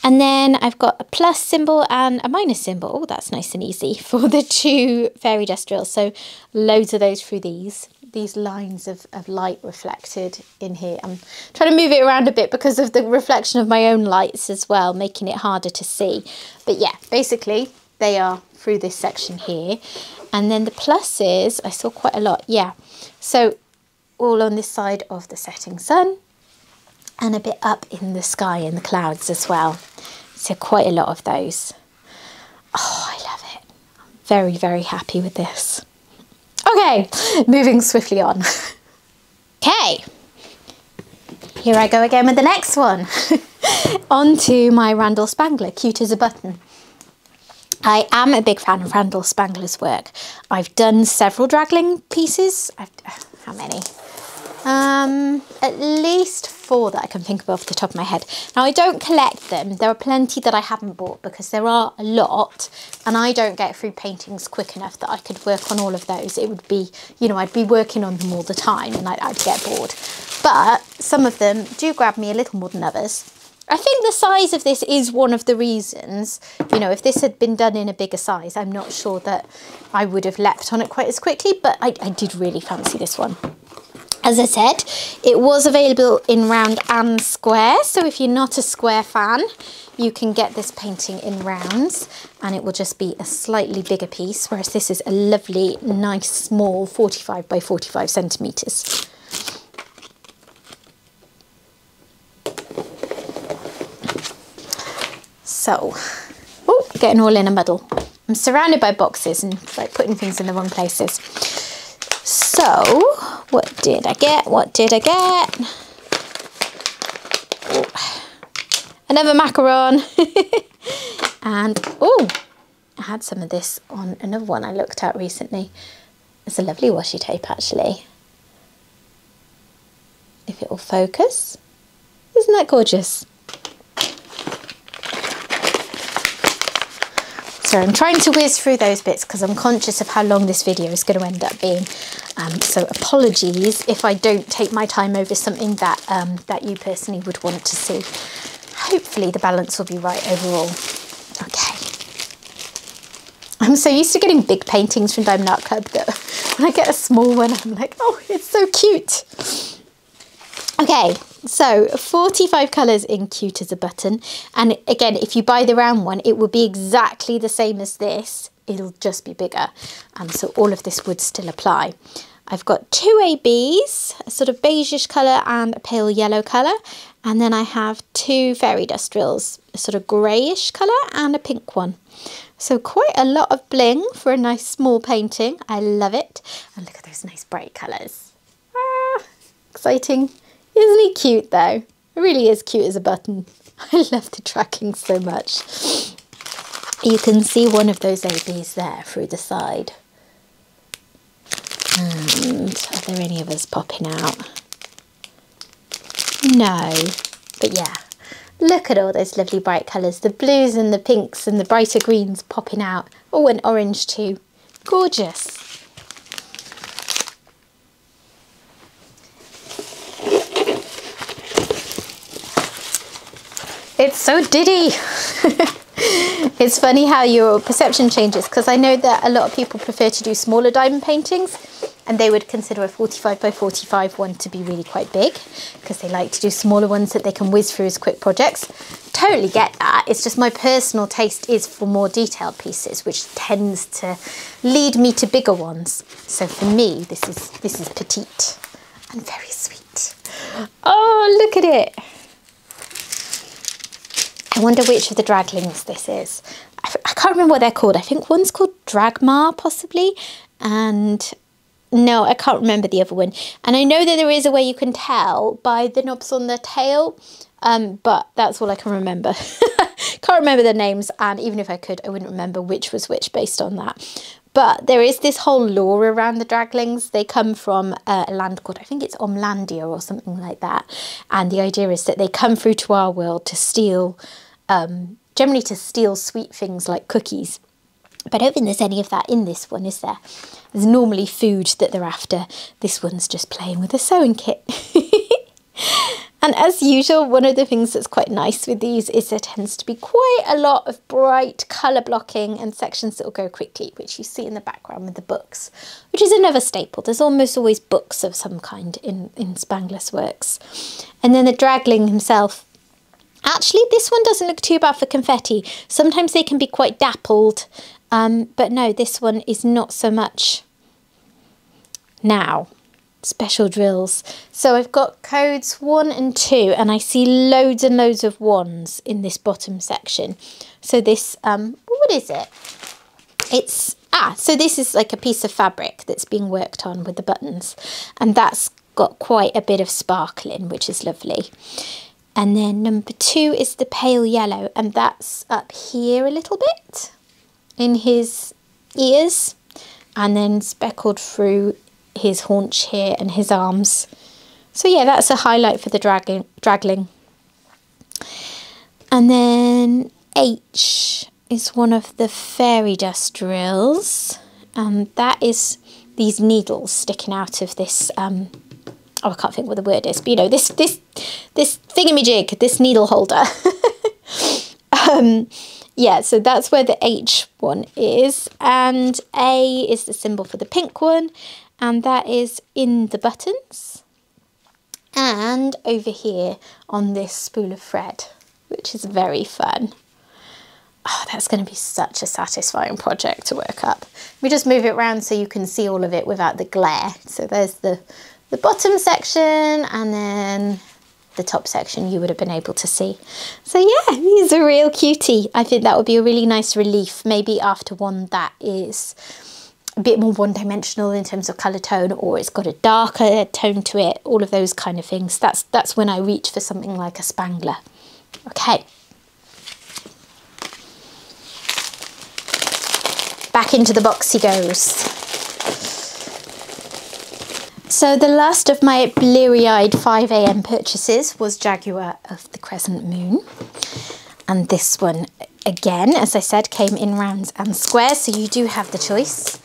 And then I've got a plus symbol and a minus symbol. Oh, that's nice and easy for the two fairy dust drills. So loads of those through these, these lines of, of light reflected in here. I'm trying to move it around a bit because of the reflection of my own lights as well, making it harder to see. But yeah, basically they are through this section here. And then the pluses, I saw quite a lot, yeah. So all on this side of the setting sun, and a bit up in the sky in the clouds as well. So quite a lot of those. Oh, I love it. I'm very, very happy with this. Okay, moving swiftly on. Okay, here I go again with the next one. On to my Randall Spangler, Cute as a Button. I am a big fan of Randall Spangler's work. I've done several dragling pieces. I've, how many? Um, at least four that I can think of off the top of my head. Now, I don't collect them. There are plenty that I haven't bought because there are a lot, and I don't get through paintings quick enough that I could work on all of those. It would be, you know, I'd be working on them all the time and I'd, I'd get bored. But some of them do grab me a little more than others. I think the size of this is one of the reasons. You know, if this had been done in a bigger size, I'm not sure that I would have leapt on it quite as quickly, but I, I did really fancy this one. As I said, it was available in round and square, so if you're not a square fan, you can get this painting in rounds, and it will just be a slightly bigger piece, whereas this is a lovely, nice, small forty-five by forty-five centimetres. So, oh, getting all in a muddle. I'm surrounded by boxes and like putting things in the wrong places. So, what did I get? What did I get? Oh, another macaron. And, oh, I had some of this on another one I looked at recently. It's a lovely washi tape, actually. If it will focus. Isn't that gorgeous? So I'm trying to whiz through those bits because I'm conscious of how long this video is going to end up being. Um, so apologies if I don't take my time over something that, um, that you personally would want to see. Hopefully the balance will be right overall. Okay. I'm so used to getting big paintings from Diamond Art Club that when I get a small one, I'm like, oh, it's so cute. Okay. So forty-five colours in Cute as a Button, and again, if you buy the round one, it will be exactly the same as this, it'll just be bigger, and um, so all of this would still apply. I've got two A Bs, a sort of beigeish colour and a pale yellow colour, and then I have two fairy dust drills, a sort of greyish colour and a pink one. So quite a lot of bling for a nice small painting, I love it, and look at those nice bright colours. Ah, exciting. Isn't he cute though? It really is cute as a button. I love the tracking so much. You can see one of those A Bs there through the side. And are there any of us popping out? No, but yeah. Look at all those lovely bright colours. The blues and the pinks and the brighter greens popping out. Oh, and orange too. Gorgeous. It's so diddy. It's funny how your perception changes, because I know that a lot of people prefer to do smaller diamond paintings, and they would consider a forty-five by forty-five one to be really quite big, because they like to do smaller ones that they can whiz through as quick projects. Totally get that. It's just my personal taste is for more detailed pieces, which tends to lead me to bigger ones. So for me, this is this is petite and very sweet. Oh, look at it. I wonder which of the draglings this is. I, I can't remember what they're called. I think one's called Dragmar, possibly, and no, I can't remember the other one. And I know that there is a way you can tell by the knobs on the tail, um, but that's all I can remember. Can't remember their names, and even if I could, I wouldn't remember which was which based on that. But there is this whole lore around the draglings. They come from a land called, I think it's Omlandia or something like that. And the idea is that they come through to our world to steal, um, generally to steal sweet things like cookies. But I don't think there's any of that in this one, is there? There's normally food that they're after. This one's just playing with a sewing kit. And as usual, one of the things that's quite nice with these is there tends to be quite a lot of bright colour blocking and sections that will go quickly, which you see in the background with the books, which is another staple. There's almost always books of some kind in, in Spangler's works. And then the dragling himself. Actually, this one doesn't look too bad for confetti. Sometimes they can be quite dappled. Um, but no, this one is not so much. Now, special drills. So I've got codes one and two, and I see loads and loads of ones in this bottom section. So this, um, what is it? It's, ah, so this is like a piece of fabric that's being worked on with the buttons. And that's got quite a bit of sparkle in, which is lovely. And then number two is the pale yellow, and that's up here a little bit in his ears, and then speckled through his haunch here and his arms. So yeah, that's a highlight for the dragging, dragling. And then H is one of the fairy dust drills, and that is these needles sticking out of this, um, oh, I can't think what the word is, but you know, this, this, this thingamajig, this needle holder. um, Yeah, so that's where the H one is, and A is the symbol for the pink one, and that is in the buttons, and over here on this spool of thread, which is very fun. Oh, that's going to be such a satisfying project to work up. We just move it around so you can see all of it without the glare. So there's the, the bottom section, and then the top section you would have been able to see. So yeah, he's a real cutie. I think that would be a really nice relief, maybe after one that is a bit more one-dimensional in terms of colour tone, or it's got a darker tone to it, all of those kind of things. That's, that's when I reach for something like a Spangler. Okay. Back into the box he goes. So the last of my bleary-eyed five A M purchases was Jaguar of the Crescent Moon. And this one, again, as I said, came in rounds and squares, so you do have the choice.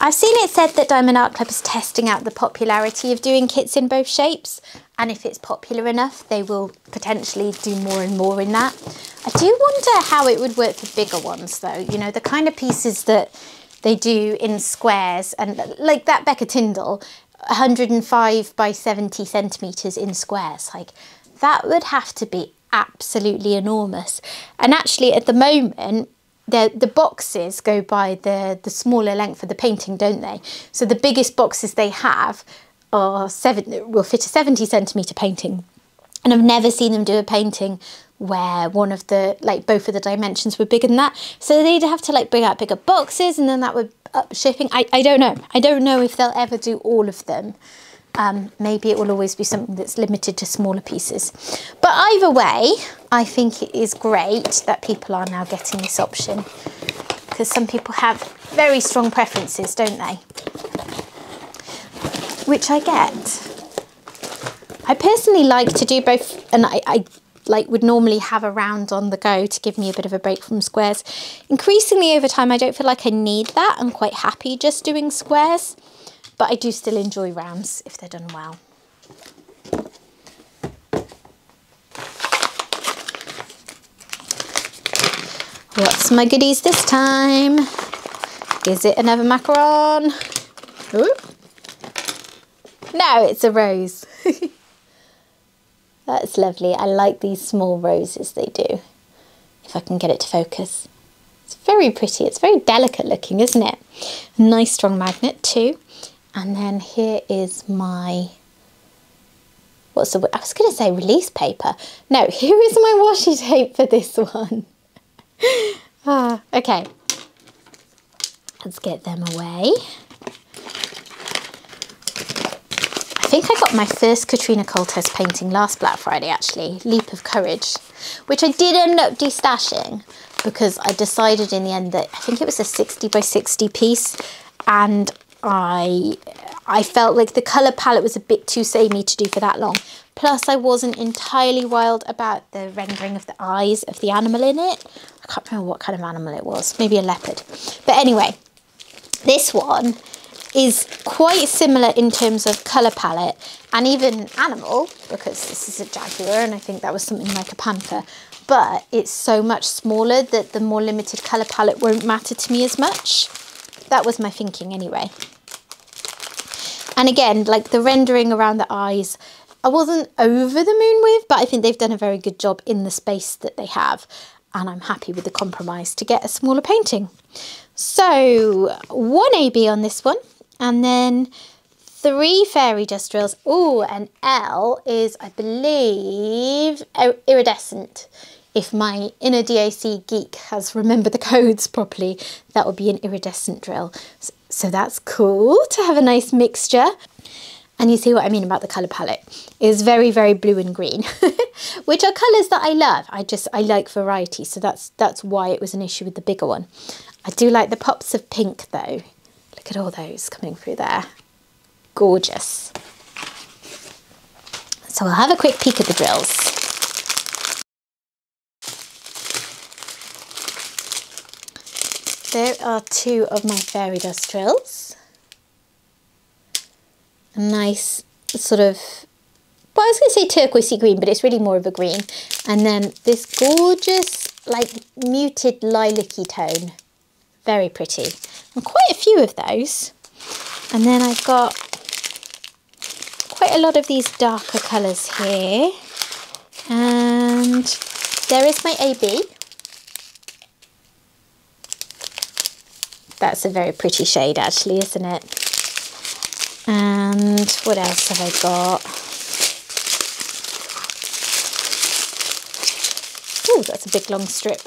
I've seen it said that Diamond Art Club is testing out the popularity of doing kits in both shapes, and if it's popular enough, they will potentially do more and more in that. I do wonder how it would work for bigger ones, though. You know, the kind of pieces that they do in squares, and like that Becca Tindol, one hundred and five by seventy centimetres in squares, like that would have to be absolutely enormous. And actually at the moment, the, the boxes go by the, the smaller length of the painting, don't they? So the biggest boxes they have are seven, will fit a seventy centimetre painting. And I've never seen them do a painting where one of the, like both of the dimensions were bigger than that. So they'd have to like bring out bigger boxes, and then that would up shipping. I, I don't know. I don't know if they'll ever do all of them. Um, maybe it will always be something that's limited to smaller pieces. But either way, I think it is great that people are now getting this option, because some people have very strong preferences, don't they? Which I get. I personally like to do both, and I, I like would normally have a round on the go to give me a bit of a break from squares. Increasingly over time, I don't feel like I need that. I'm quite happy just doing squares, but I do still enjoy rounds if they're done well. What's my goodies this time? Is it another macaron? Ooh. No, it's a rose. That's lovely. I like these small roses they do. If I can get it to focus. It's very pretty. It's very delicate looking, isn't it? Nice strong magnet too. And then here is my, what's the word? I was going to say release paper. No, here is my washi tape for this one. Ah, okay. Let's get them away. I think I got my first Katrina Koltes painting last Black Friday actually, Leap of Courage, which I did end up destashing because I decided in the end that I think it was a sixty by sixty piece and I I felt like the colour palette was a bit too samey to do for that long. Plus I wasn't entirely wild about the rendering of the eyes of the animal in it. I can't remember what kind of animal it was, maybe a leopard. But anyway, this one is quite similar in terms of colour palette and even animal, because this is a jaguar and I think that was something like a panther, but it's so much smaller that the more limited colour palette won't matter to me as much. That was my thinking anyway. And again, like the rendering around the eyes, I wasn't over the moon with, but I think they've done a very good job in the space that they have. And I'm happy with the compromise to get a smaller painting. So one A B on this one. And then three fairy dust drills. Oh, and L is, I believe, iridescent. If my inner D A C geek has remembered the codes properly, that would be an iridescent drill. So that's cool to have a nice mixture. And you see what I mean about the colour palette. It's very, very blue and green, which are colours that I love. I just, I like variety. So that's, that's why it was an issue with the bigger one. I do like the pops of pink though. Look at all those coming through there. Gorgeous. So I'll have a quick peek at the drills. There are two of my fairy dust drills. A nice sort of, well, I was going to say turquoisey green, but it's really more of a green. And then this gorgeous, like muted lilac-y tone. Very pretty. And quite a few of those. And then I've got quite a lot of these darker colours here. And there is my A B. That's a very pretty shade actually, isn't it? And what else have I got? Oh, that's a big long strip.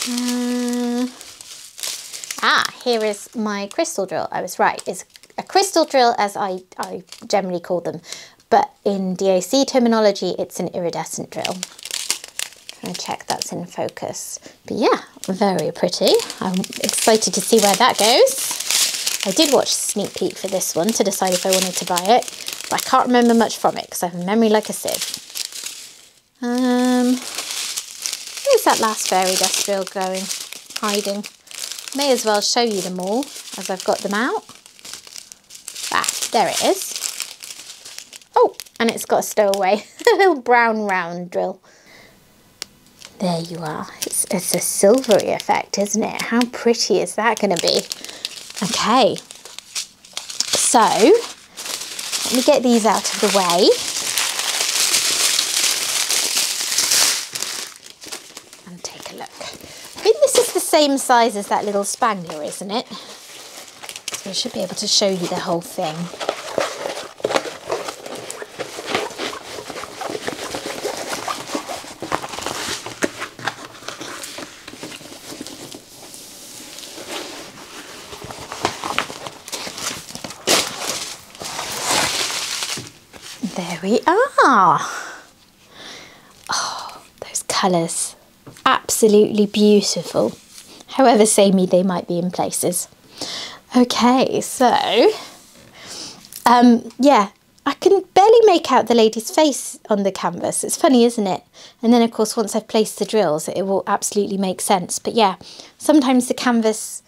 Uh, ah, here is my crystal drill. I was right. It's a crystal drill, as I, I generally call them. But in D A C terminology, it's an iridescent drill. Can I check that's in focus? But yeah, very pretty. I'm excited to see where that goes. I did watch sneak peek for this one to decide if I wanted to buy it. But I can't remember much from it because I have a memory like a sieve. Um... Where's that last fairy dust drill going? Hiding. May as well show you them all as I've got them out. Ah, there it is. Oh, and it's got a stowaway. A little brown round drill. There you are. It's, it's a silvery effect, isn't it? How pretty is that going to be? Okay. So, let me get these out of the way. Same size as that little spangler, isn't it? So I should be able to show you the whole thing. There we are. Oh, those colours. Absolutely beautiful. However samey they might be in places. Okay, so, um, yeah, I can barely make out the lady's face on the canvas. It's funny, isn't it? And then, of course, once I've placed the drills, it will absolutely make sense. But yeah, sometimes the canvas,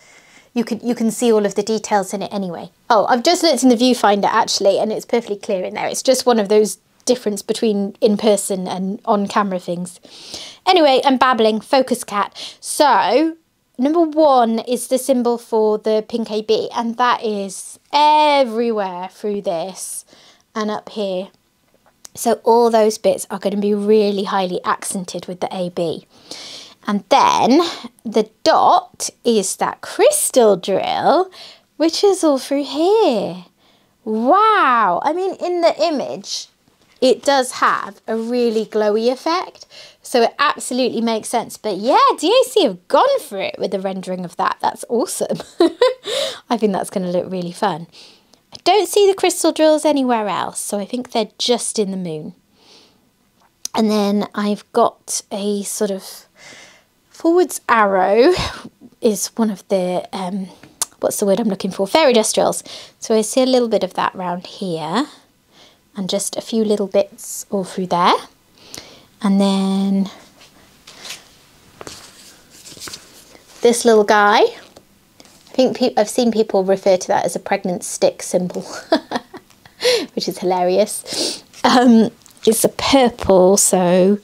you can, you can see all of the details in it anyway. Oh, I've just looked in the viewfinder, actually, and it's perfectly clear in there. It's just one of those difference between in-person and on-camera things. Anyway, I'm babbling. Focus cat. So, number one is the symbol for the pink A B, and that is everywhere through this and up here. So all those bits are going to be really highly accented with the A B. And then the dot is that crystal drill, which is all through here. Wow! I mean, in the image, it does have a really glowy effect, so it absolutely makes sense. But yeah, D A C have gone for it with the rendering of that. That's awesome. I think that's going to look really fun. I don't see the crystal drills anywhere else, so I think they're just in the moon. And then I've got a sort of forwards arrow is one of the, um, what's the word I'm looking for? Fairy dust drills. So I see a little bit of that round here and just a few little bits all through there. And then this little guy, I think pe I've seen people refer to that as a pregnant stick symbol, which is hilarious. Um, it's a purple, so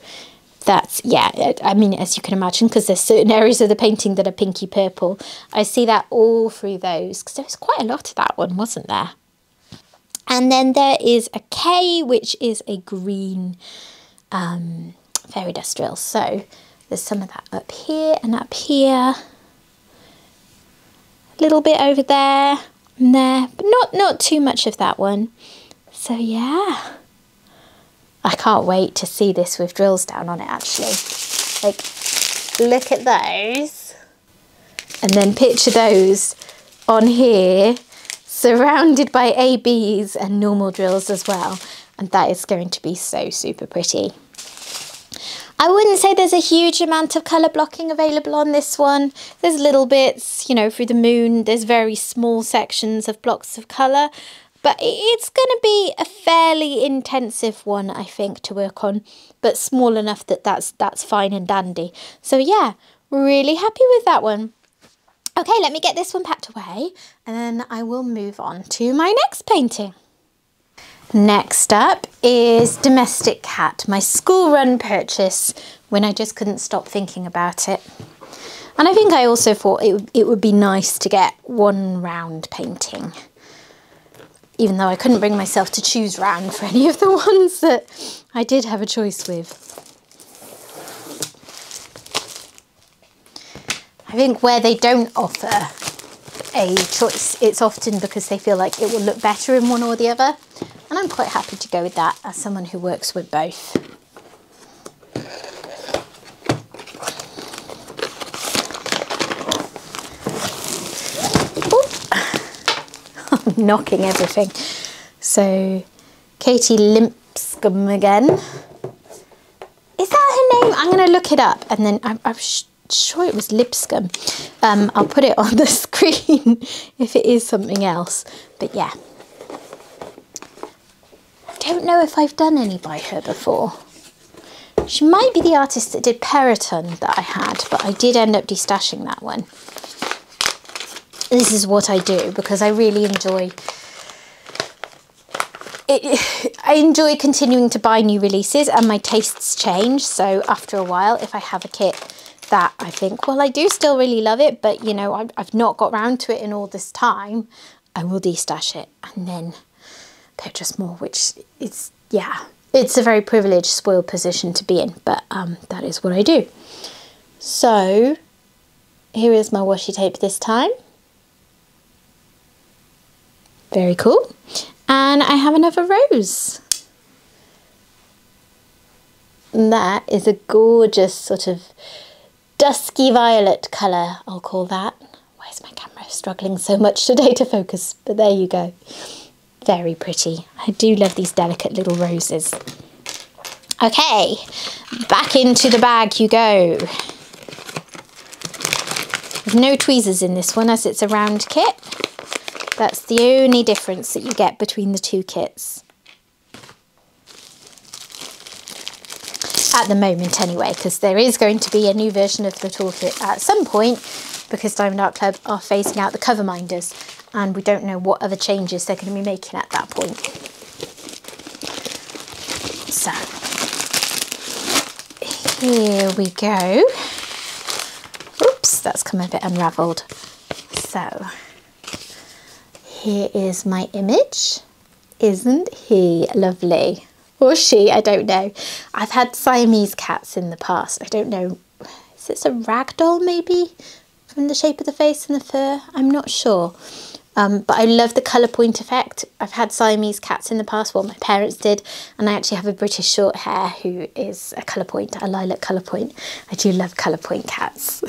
that's, yeah, I mean, as you can imagine, because there's certain areas of the painting that are pinky purple. I see that all through those, because there was quite a lot of that one, wasn't there? And then there is a K, which is a green um, fairy dust drill. So there's some of that up here and up here. Little bit over there and there, but not not too much of that one. So yeah, I can't wait to see this with drills down on it, actually. Like, look at those, and then picture those on here surrounded by A Bs and normal drills as well, and that is going to be so super pretty. I wouldn't say there's a huge amount of colour blocking available on this one. There's little bits, you know, through the moon. There's very small sections of blocks of colour. But it's going to be a fairly intensive one, I think, to work on. But small enough that that's, that's fine and dandy. So, yeah, really happy with that one. Okay, let me get this one packed away. And then I will move on to my next painting. Next up is Domestic Cat, my school run purchase when I just couldn't stop thinking about it. And I think I also thought it, it would be nice to get one round painting, even though I couldn't bring myself to choose round for any of the ones that I did have a choice with. I think where they don't offer a choice, it's often because they feel like it will look better in one or the other. And I'm quite happy to go with that as someone who works with both. I'm knocking everything. So, Katy Lipscomb again. Is that her name? I'm going to look it up, and then I'm, I'm sure it was Lipscomb. Um, I'll put it on the screen if it is something else. But yeah. I don't know if I've done any by her before. She might be the artist that did Periton that I had, but I did end up destashing that one. This is what I do because I really enjoy it. I enjoy continuing to buy new releases and my tastes change. So after a while, if I have a kit that I think, well, I do still really love it, but you know, I've, I've not got round to it in all this time, I will destash it and then purchase more, which is, yeah, it's a very privileged, spoiled position to be in, but um, that is what I do. So here is my washi tape this time. Very cool. And I have another rose. And that is a gorgeous sort of dusky violet colour, I'll call that. Why is my camera struggling so much today to focus? But there you go. Very pretty. I do love these delicate little roses. Okay, back into the bag you go. There's no tweezers in this one as it's a round kit. That's the only difference that you get between the two kits. At the moment anyway, because there is going to be a new version of the toolkit at some point, because Diamond Art Club are phasing out the cover minders. And we don't know what other changes they're going to be making at that point. so here we go. Oops, that's come a bit unraveled. So here is my image. Isn't he lovely? Or she, I don't know. I've had Siamese cats in the past. I don't know, is this a ragdoll maybe? From the shape of the face and the fur? I'm not sure. Um, but I love the colour point effect. I've had Siamese cats in the past, well, my parents did, and I actually have a British short hair who is a colour point, a lilac colour point. I do love colour point cats.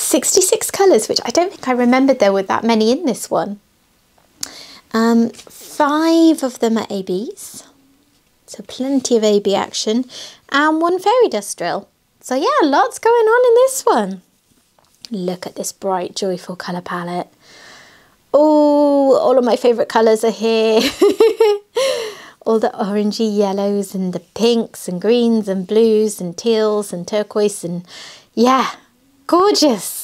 sixty-six colours, which I don't think I remembered there were that many in this one. Um, five of them are A Bs, so plenty of A B action, and one fairy dust drill. So yeah, lots going on in this one. Look at this bright, joyful colour palette. Oh, all of my favourite colours are here. All the orangey yellows and the pinks and greens and blues and teals and turquoise and yeah, gorgeous.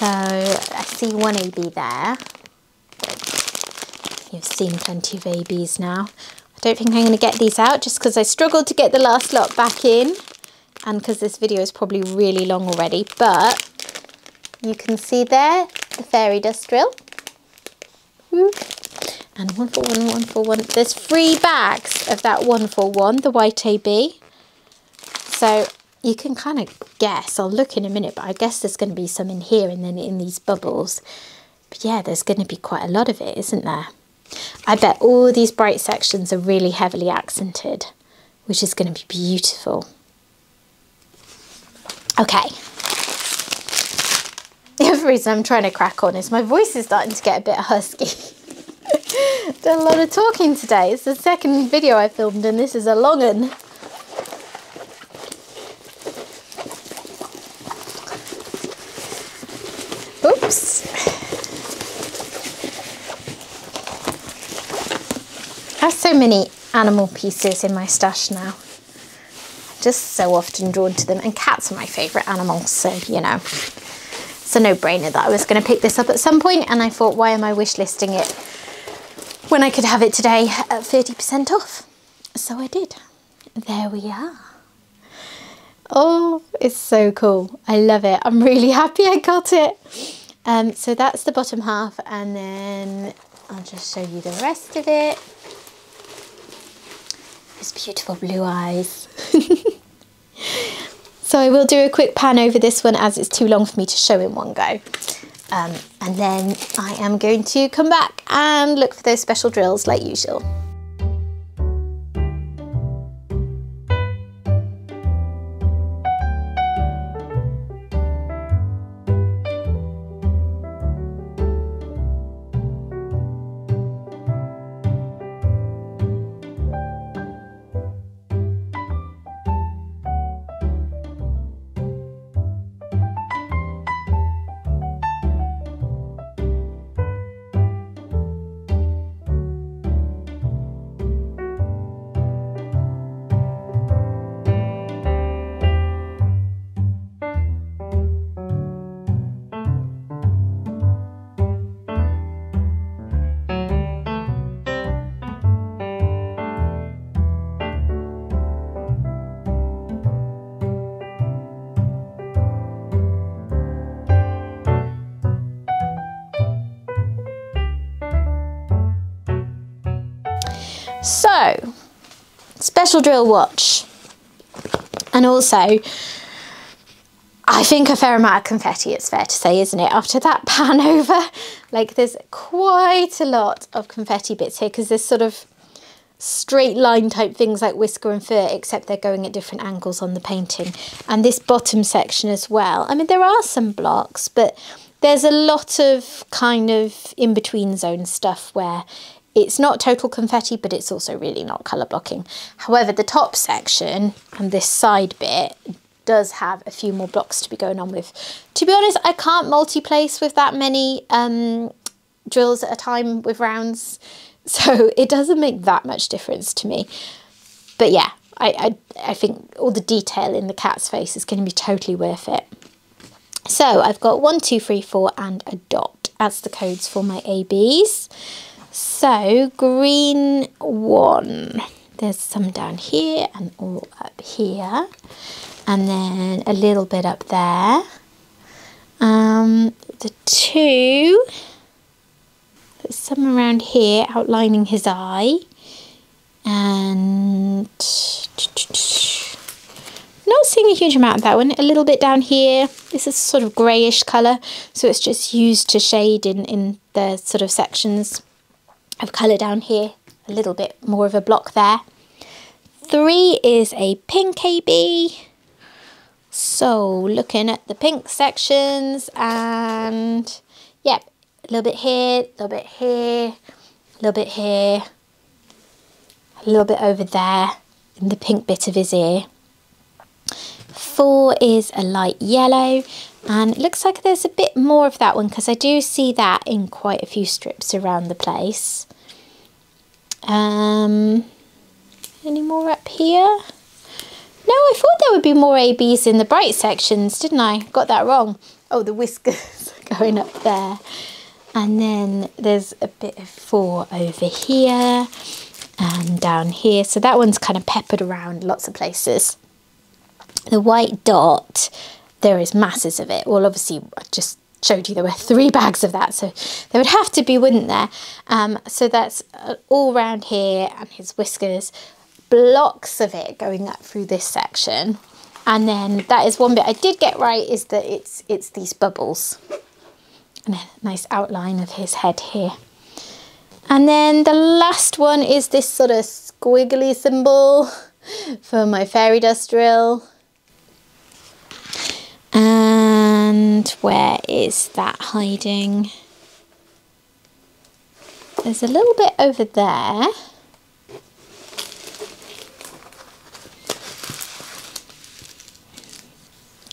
So I see one A B there. You've seen plenty of A Bs now. I don't think I'm going to get these out just because I struggled to get the last lot back in and because this video is probably really long already, but you can see there the fairy dust drill. Ooh. And one for one, one for one. There's three bags of that one for one, the white A B. So you can kind of guess, I'll look in a minute, but I guess there's going to be some in here and then in these bubbles. But yeah, there's going to be quite a lot of it, isn't there? I bet all these bright sections are really heavily accented, which is going to be beautiful. Okay. The other reason I'm trying to crack on is my voice is starting to get a bit husky. Done a lot of talking today. It's the second video I filmed and this is a long one. Oops. I have so many animal pieces in my stash now. Just so often drawn to them, and cats are my favourite animals, so you know. It's a no-brainer that I was going to pick this up at some point, and I thought, why am I wish-listing it when I could have it today at thirty percent off? So I did. There we are. Oh, it's so cool. I love it. I'm really happy I got it. Um, so that's the bottom half, and then I'll just show you the rest of it. Those beautiful blue eyes. So I will do a quick pan over this one as it's too long for me to show in one go. Um, and then I am going to come back and look for those special drills like usual. So, special drill watch, and also I think a fair amount of confetti, it's fair to say, isn't it, after that pan over. Like there's quite a lot of confetti bits here because there's sort of straight line type things like whisker and fur, except they're going at different angles on the painting, and this bottom section as well. I mean, there are some blocks, but there's a lot of kind of in-between zone stuff where it's not total confetti, but it's also really not colour blocking. However, the top section and this side bit does have a few more blocks to be going on with. To be honest, I can't multi-place with that many um, drills at a time with rounds, so it doesn't make that much difference to me. But yeah, I, I, I think all the detail in the cat's face is going to be totally worth it. So I've got one, two, three, four, and a dot as the codes for my A Bs. So green one, there's some down here and all up here, and then a little bit up there. Um, the two, there's some around here outlining his eye, and not seeing a huge amount of that one. A little bit down here. This is sort of greyish colour, so it's just used to shade in, in the sort of sections of colour down here. A little bit more of a block there. Three is a pink A B. So looking at the pink sections, and yep, a little bit here, a little bit here, a little bit here, a little bit over there in the pink bit of his ear. Four is a light yellow, and it looks like there's a bit more of that one because I do see that in quite a few strips around the place. Um, any more up here? No, I thought there would be more A Bs in the bright sections, didn't I? Got that wrong. Oh, the whiskers are going up there. And then there's a bit of four over here and down here. So that one's kind of peppered around lots of places. The white dot, there is masses of it. Well, obviously, I just showed you there were three bags of that, so there would have to be, wouldn't there? Um, so that's all round here and his whiskers. Blocks of it going up through this section, and then that is one bit I did get right, is that it's it's these bubbles and a nice outline of his head here. And then the last one is this sort of squiggly symbol for my fairy dust drill. And where is that hiding? There's a little bit over there.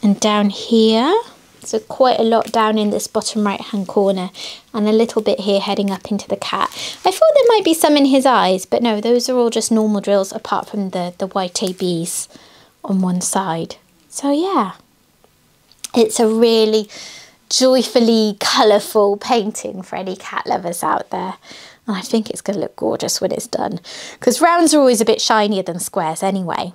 And down here, so quite a lot down in this bottom right hand corner, and a little bit here heading up into the cat. I thought there might be some in his eyes, but no, those are all just normal drills apart from the, the white A Bs on one side. So yeah, it's a really joyfully colourful painting for any cat lovers out there. And I think it's going to look gorgeous when it's done, because rounds are always a bit shinier than squares anyway.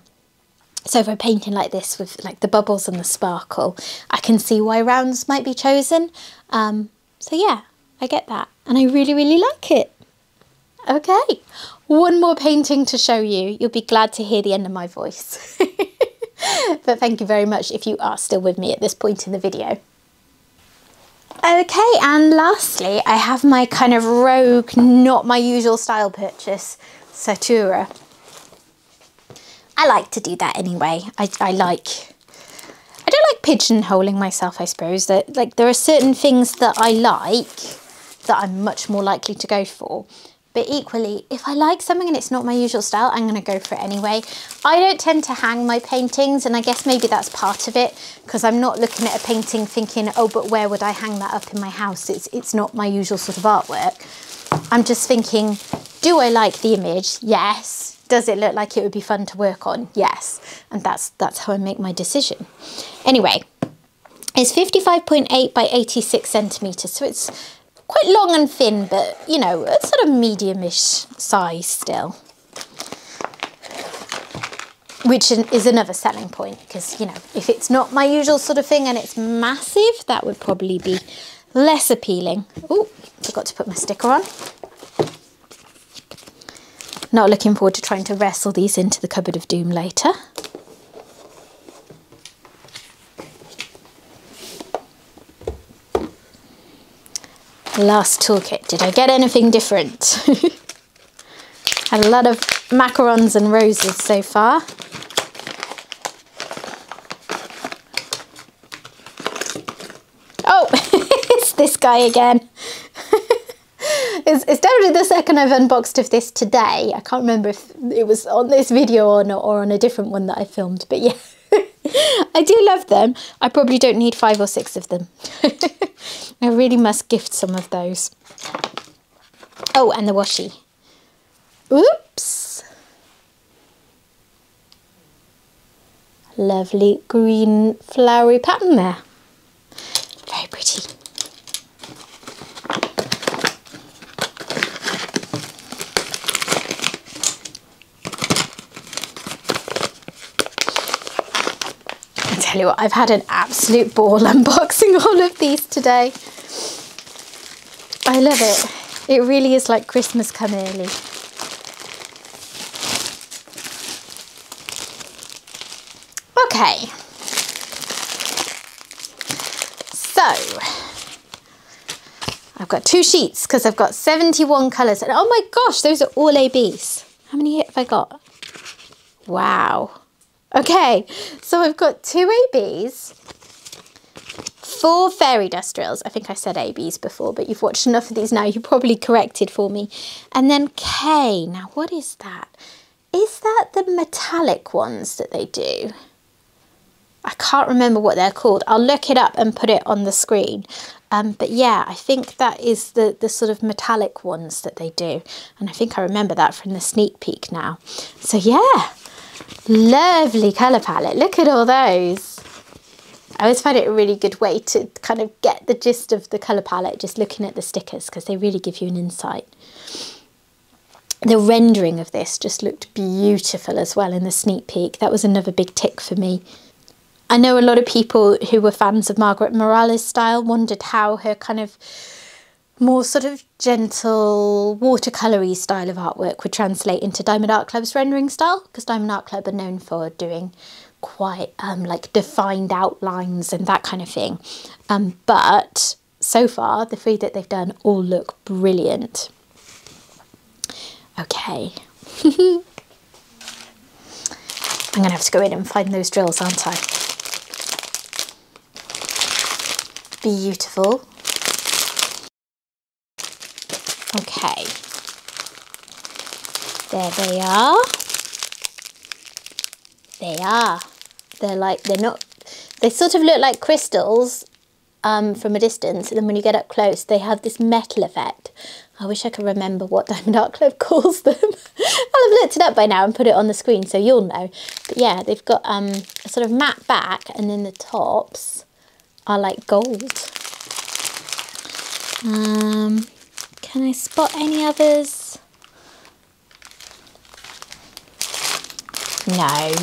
So for a painting like this with like the bubbles and the sparkle, I can see why rounds might be chosen. Um, so yeah, I get that. And I really, really like it. Okay, one more painting to show you. You'll be glad to hear the end of my voice. But thank you very much if you are still with me at this point in the video. Okay, and lastly, I have my kind of rogue, not my usual style purchase, Satura. I like to do that anyway. I, I like, I don't like pigeonholing myself, I suppose. That, like, there are certain things that I like that I'm much more likely to go for. But equally, if I like something and it's not my usual style, I'm going to go for it anyway. I don't tend to hang my paintings, and I guess maybe that's part of it, because I'm not looking at a painting thinking, oh, but where would I hang that up in my house? It's, it's not my usual sort of artwork. I'm just thinking, do I like the image? Yes. Does it look like it would be fun to work on? Yes. And that's that's how I make my decision. Anyway, it's fifty-five point eight by eighty-six centimetres, so it's quite long and thin, but, you know, a sort of medium-ish size still, which is another selling point, because, you know, if it's not my usual sort of thing and it's massive, that would probably be less appealing. Oh, forgot to put my sticker on. Not looking forward to trying to wrestle these into the cupboard of doom later. Last toolkit. Did I get anything different? Had a lot of macarons and roses so far. Oh, it's this guy again. It's, it's definitely the second I've unboxed of this today. I can't remember if it was on this video or not, or on a different one that I filmed, but yeah. I do love them. I probably don't need five or six of them. I really must gift some of those. Oh, and the washi. Oops. Lovely green flowery pattern there. Very pretty. tell you what, I've had an absolute ball unboxing all of these today. I love it. It really is like Christmas come early. Okay. So I've got two sheets because I've got seventy-one colours. And oh my gosh, those are all A Bs. How many have I got? Wow. Okay, so I've got two A Bs, four fairy dust drills. I think I said A Bs before, but you've watched enough of these now. You probably corrected for me. And then K. Now, what is that? Is that the metallic ones that they do? I can't remember what they're called. I'll look it up and put it on the screen. Um, but yeah, I think that is the, the sort of metallic ones that they do. And I think I remember that from the sneak peek now. So yeah, lovely colour palette. Look at all those. I always find it a really good way to kind of get the gist of the colour palette just looking at the stickers, because they really give you an insight. The rendering of this just looked beautiful as well in the sneak peek. That was another big tick for me. I know a lot of people who were fans of Margaret Morales' style wondered how her kind of more sort of gentle watercolour-y style of artwork would translate into Diamond Art Club's rendering style, because Diamond Art Club are known for doing quite um, like defined outlines and that kind of thing. Um, but so far, the three that they've done all look brilliant. Okay. I'm gonna have to go in and find those drills, aren't I? Beautiful. Okay, there they are. They are. They're like, they're not, they sort of look like crystals um, from a distance, and then when you get up close, they have this metal effect. I wish I could remember what Diamond Art Club calls them. I'll have looked it up by now and put it on the screen so you'll know. But yeah, they've got um, a sort of matte back, and then the tops are like gold. Um, can I spot any others? No.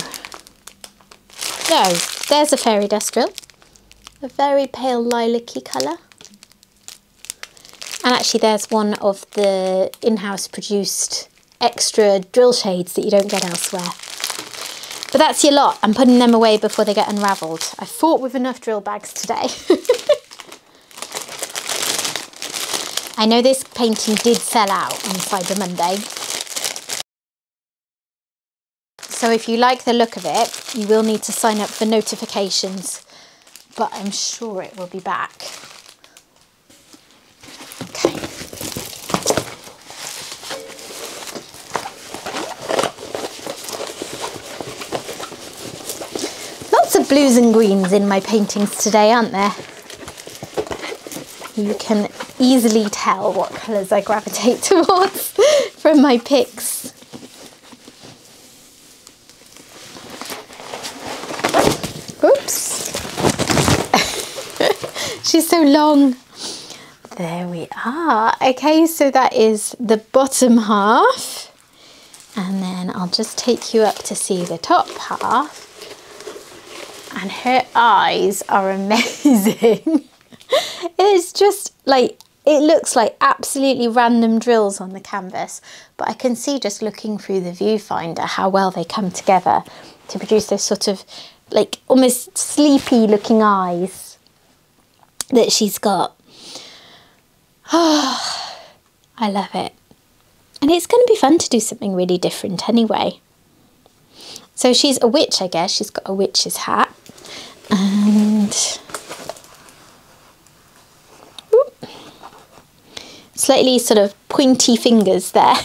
No, there's a fairy dust drill. A very pale lilac-y colour. And actually there's one of the in-house produced extra drill shades that you don't get elsewhere. But that's your lot. I'm putting them away before they get unravelled. I fought with enough drill bags today. I know this painting did sell out on Cyber Monday. So if you like the look of it, you will need to sign up for notifications. But I'm sure it will be back. Okay. Blues and greens in my paintings today, aren't there? You can easily tell what colours I gravitate towards from my picks. Oops. She's so long. There we are. Okay, so that is the bottom half. And then I'll just take you up to see the top half. And her eyes are amazing. It's just like, it looks like absolutely random drills on the canvas, but I can see just looking through the viewfinder how well they come together to produce those sort of like almost sleepy looking eyes that she's got. Oh, I love it. And it's going to be fun to do something really different anyway. So she's a witch, I guess. She's got a witch's hat. And whoop, slightly sort of pointy fingers there,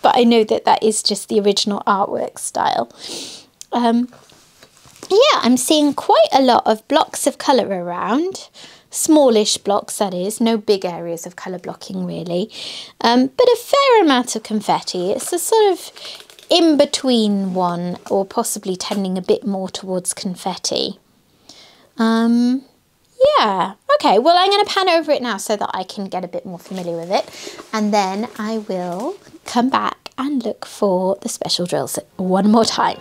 but I know that that is just the original artwork style. Um, yeah, I'm seeing quite a lot of blocks of colour around, smallish blocks that is, no big areas of colour blocking really, um, but a fair amount of confetti. It's a sort of in between one, or possibly tending a bit more towards confetti. Um, yeah, okay, well I'm going to pan over it now so that I can get a bit more familiar with it, and then I will come back and look for the special drills one more time.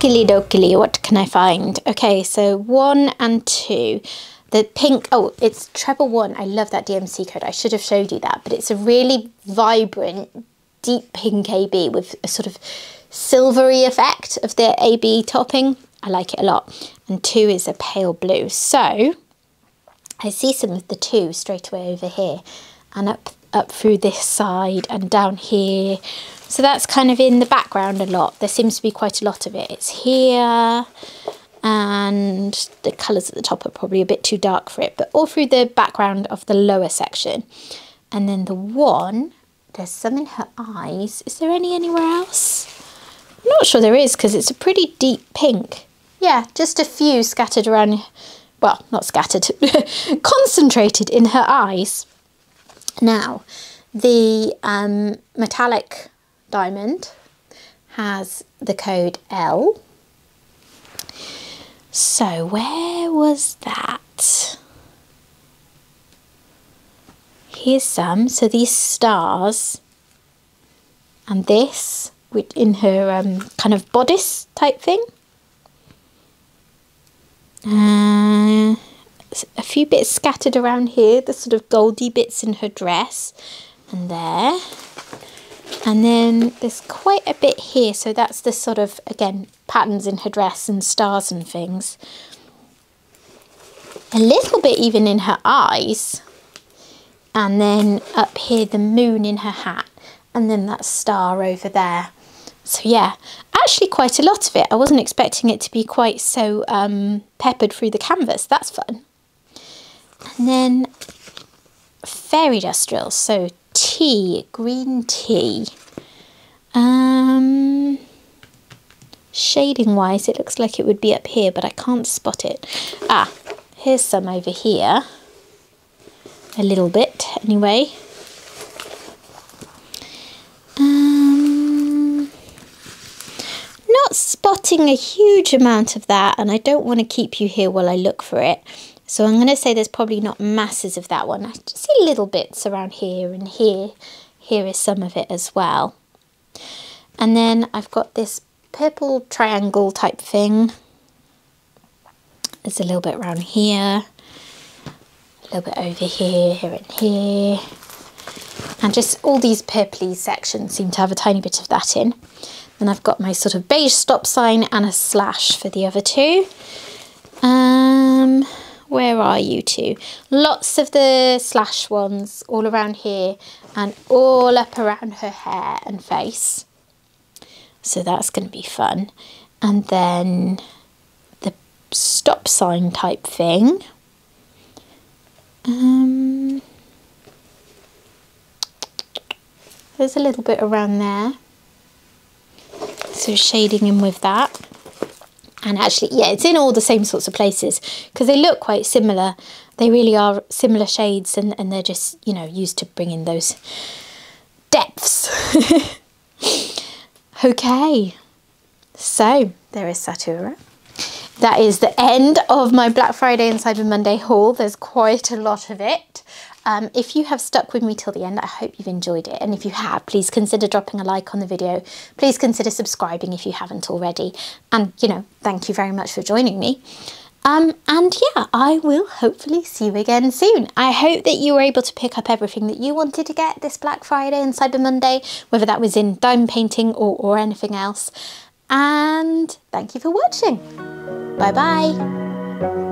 Okie dokie, what can I find? Okay, so one and two. The pink, oh, it's treble one. I love that D M C code. I should have showed you that, but it's a really vibrant, deep pink A B with a sort of silvery effect of the A B topping. I like it a lot. And two is a pale blue. So I see some of the two straight away over here and up, up through this side and down here. So that's kind of in the background a lot. There seems to be quite a lot of it. It's here. And the colours at the top are probably a bit too dark for it, but all through the background of the lower section. And then the one, there's some in her eyes. Is there any anywhere else? I'm not sure there is, because it's a pretty deep pink. Yeah, just a few scattered around, well, not scattered, concentrated in her eyes. Now, the um, metallic diamond has the code L. So where was that? Here's some. So these stars and this with in her um, kind of bodice type thing. Uh, a few bits scattered around here, the sort of goldy bits in her dress and there. And then there's quite a bit here. So that's the sort of, again, patterns in her dress and stars and things. A little bit even in her eyes. And then up here, the moon in her hat. And then that star over there. So yeah, actually quite a lot of it. I wasn't expecting it to be quite so um, peppered through the canvas. That's fun. And then fairy dust drills. So tea, green tea. Um, shading wise, it looks like it would be up here, but I can't spot it. Ah, here's some over here. A little bit, anyway. Um, not spotting a huge amount of that, and I don't want to keep you here while I look for it. So I'm going to say there's probably not masses of that one. I just see little bits around here and here. Here is some of it as well. And then I've got this purple triangle type thing. There's a little bit around here. A little bit over here, here and here. And just all these purpley sections seem to have a tiny bit of that in. Then I've got my sort of beige stop sign and a slash for the other two. Um... Where are you two? Lots of the slash ones all around here and all up around her hair and face. So that's going to be fun. And then the stop sign type thing. Um, there's a little bit around there. So shading in with that. And actually, yeah, it's in all the same sorts of places because they look quite similar. They really are similar shades and, and they're just, you know, used to bringing those depths. Okay, so there is Satura. That is the end of my Black Friday and Cyber Monday haul. There's quite a lot of it. Um, if you have stuck with me till the end, I hope you've enjoyed it. And if you have, please consider dropping a like on the video. Please consider subscribing if you haven't already. And, you know, thank you very much for joining me. Um, and yeah, I will hopefully see you again soon. I hope that you were able to pick up everything that you wanted to get this Black Friday and Cyber Monday, whether that was in diamond painting or, or anything else. And thank you for watching. Bye-bye.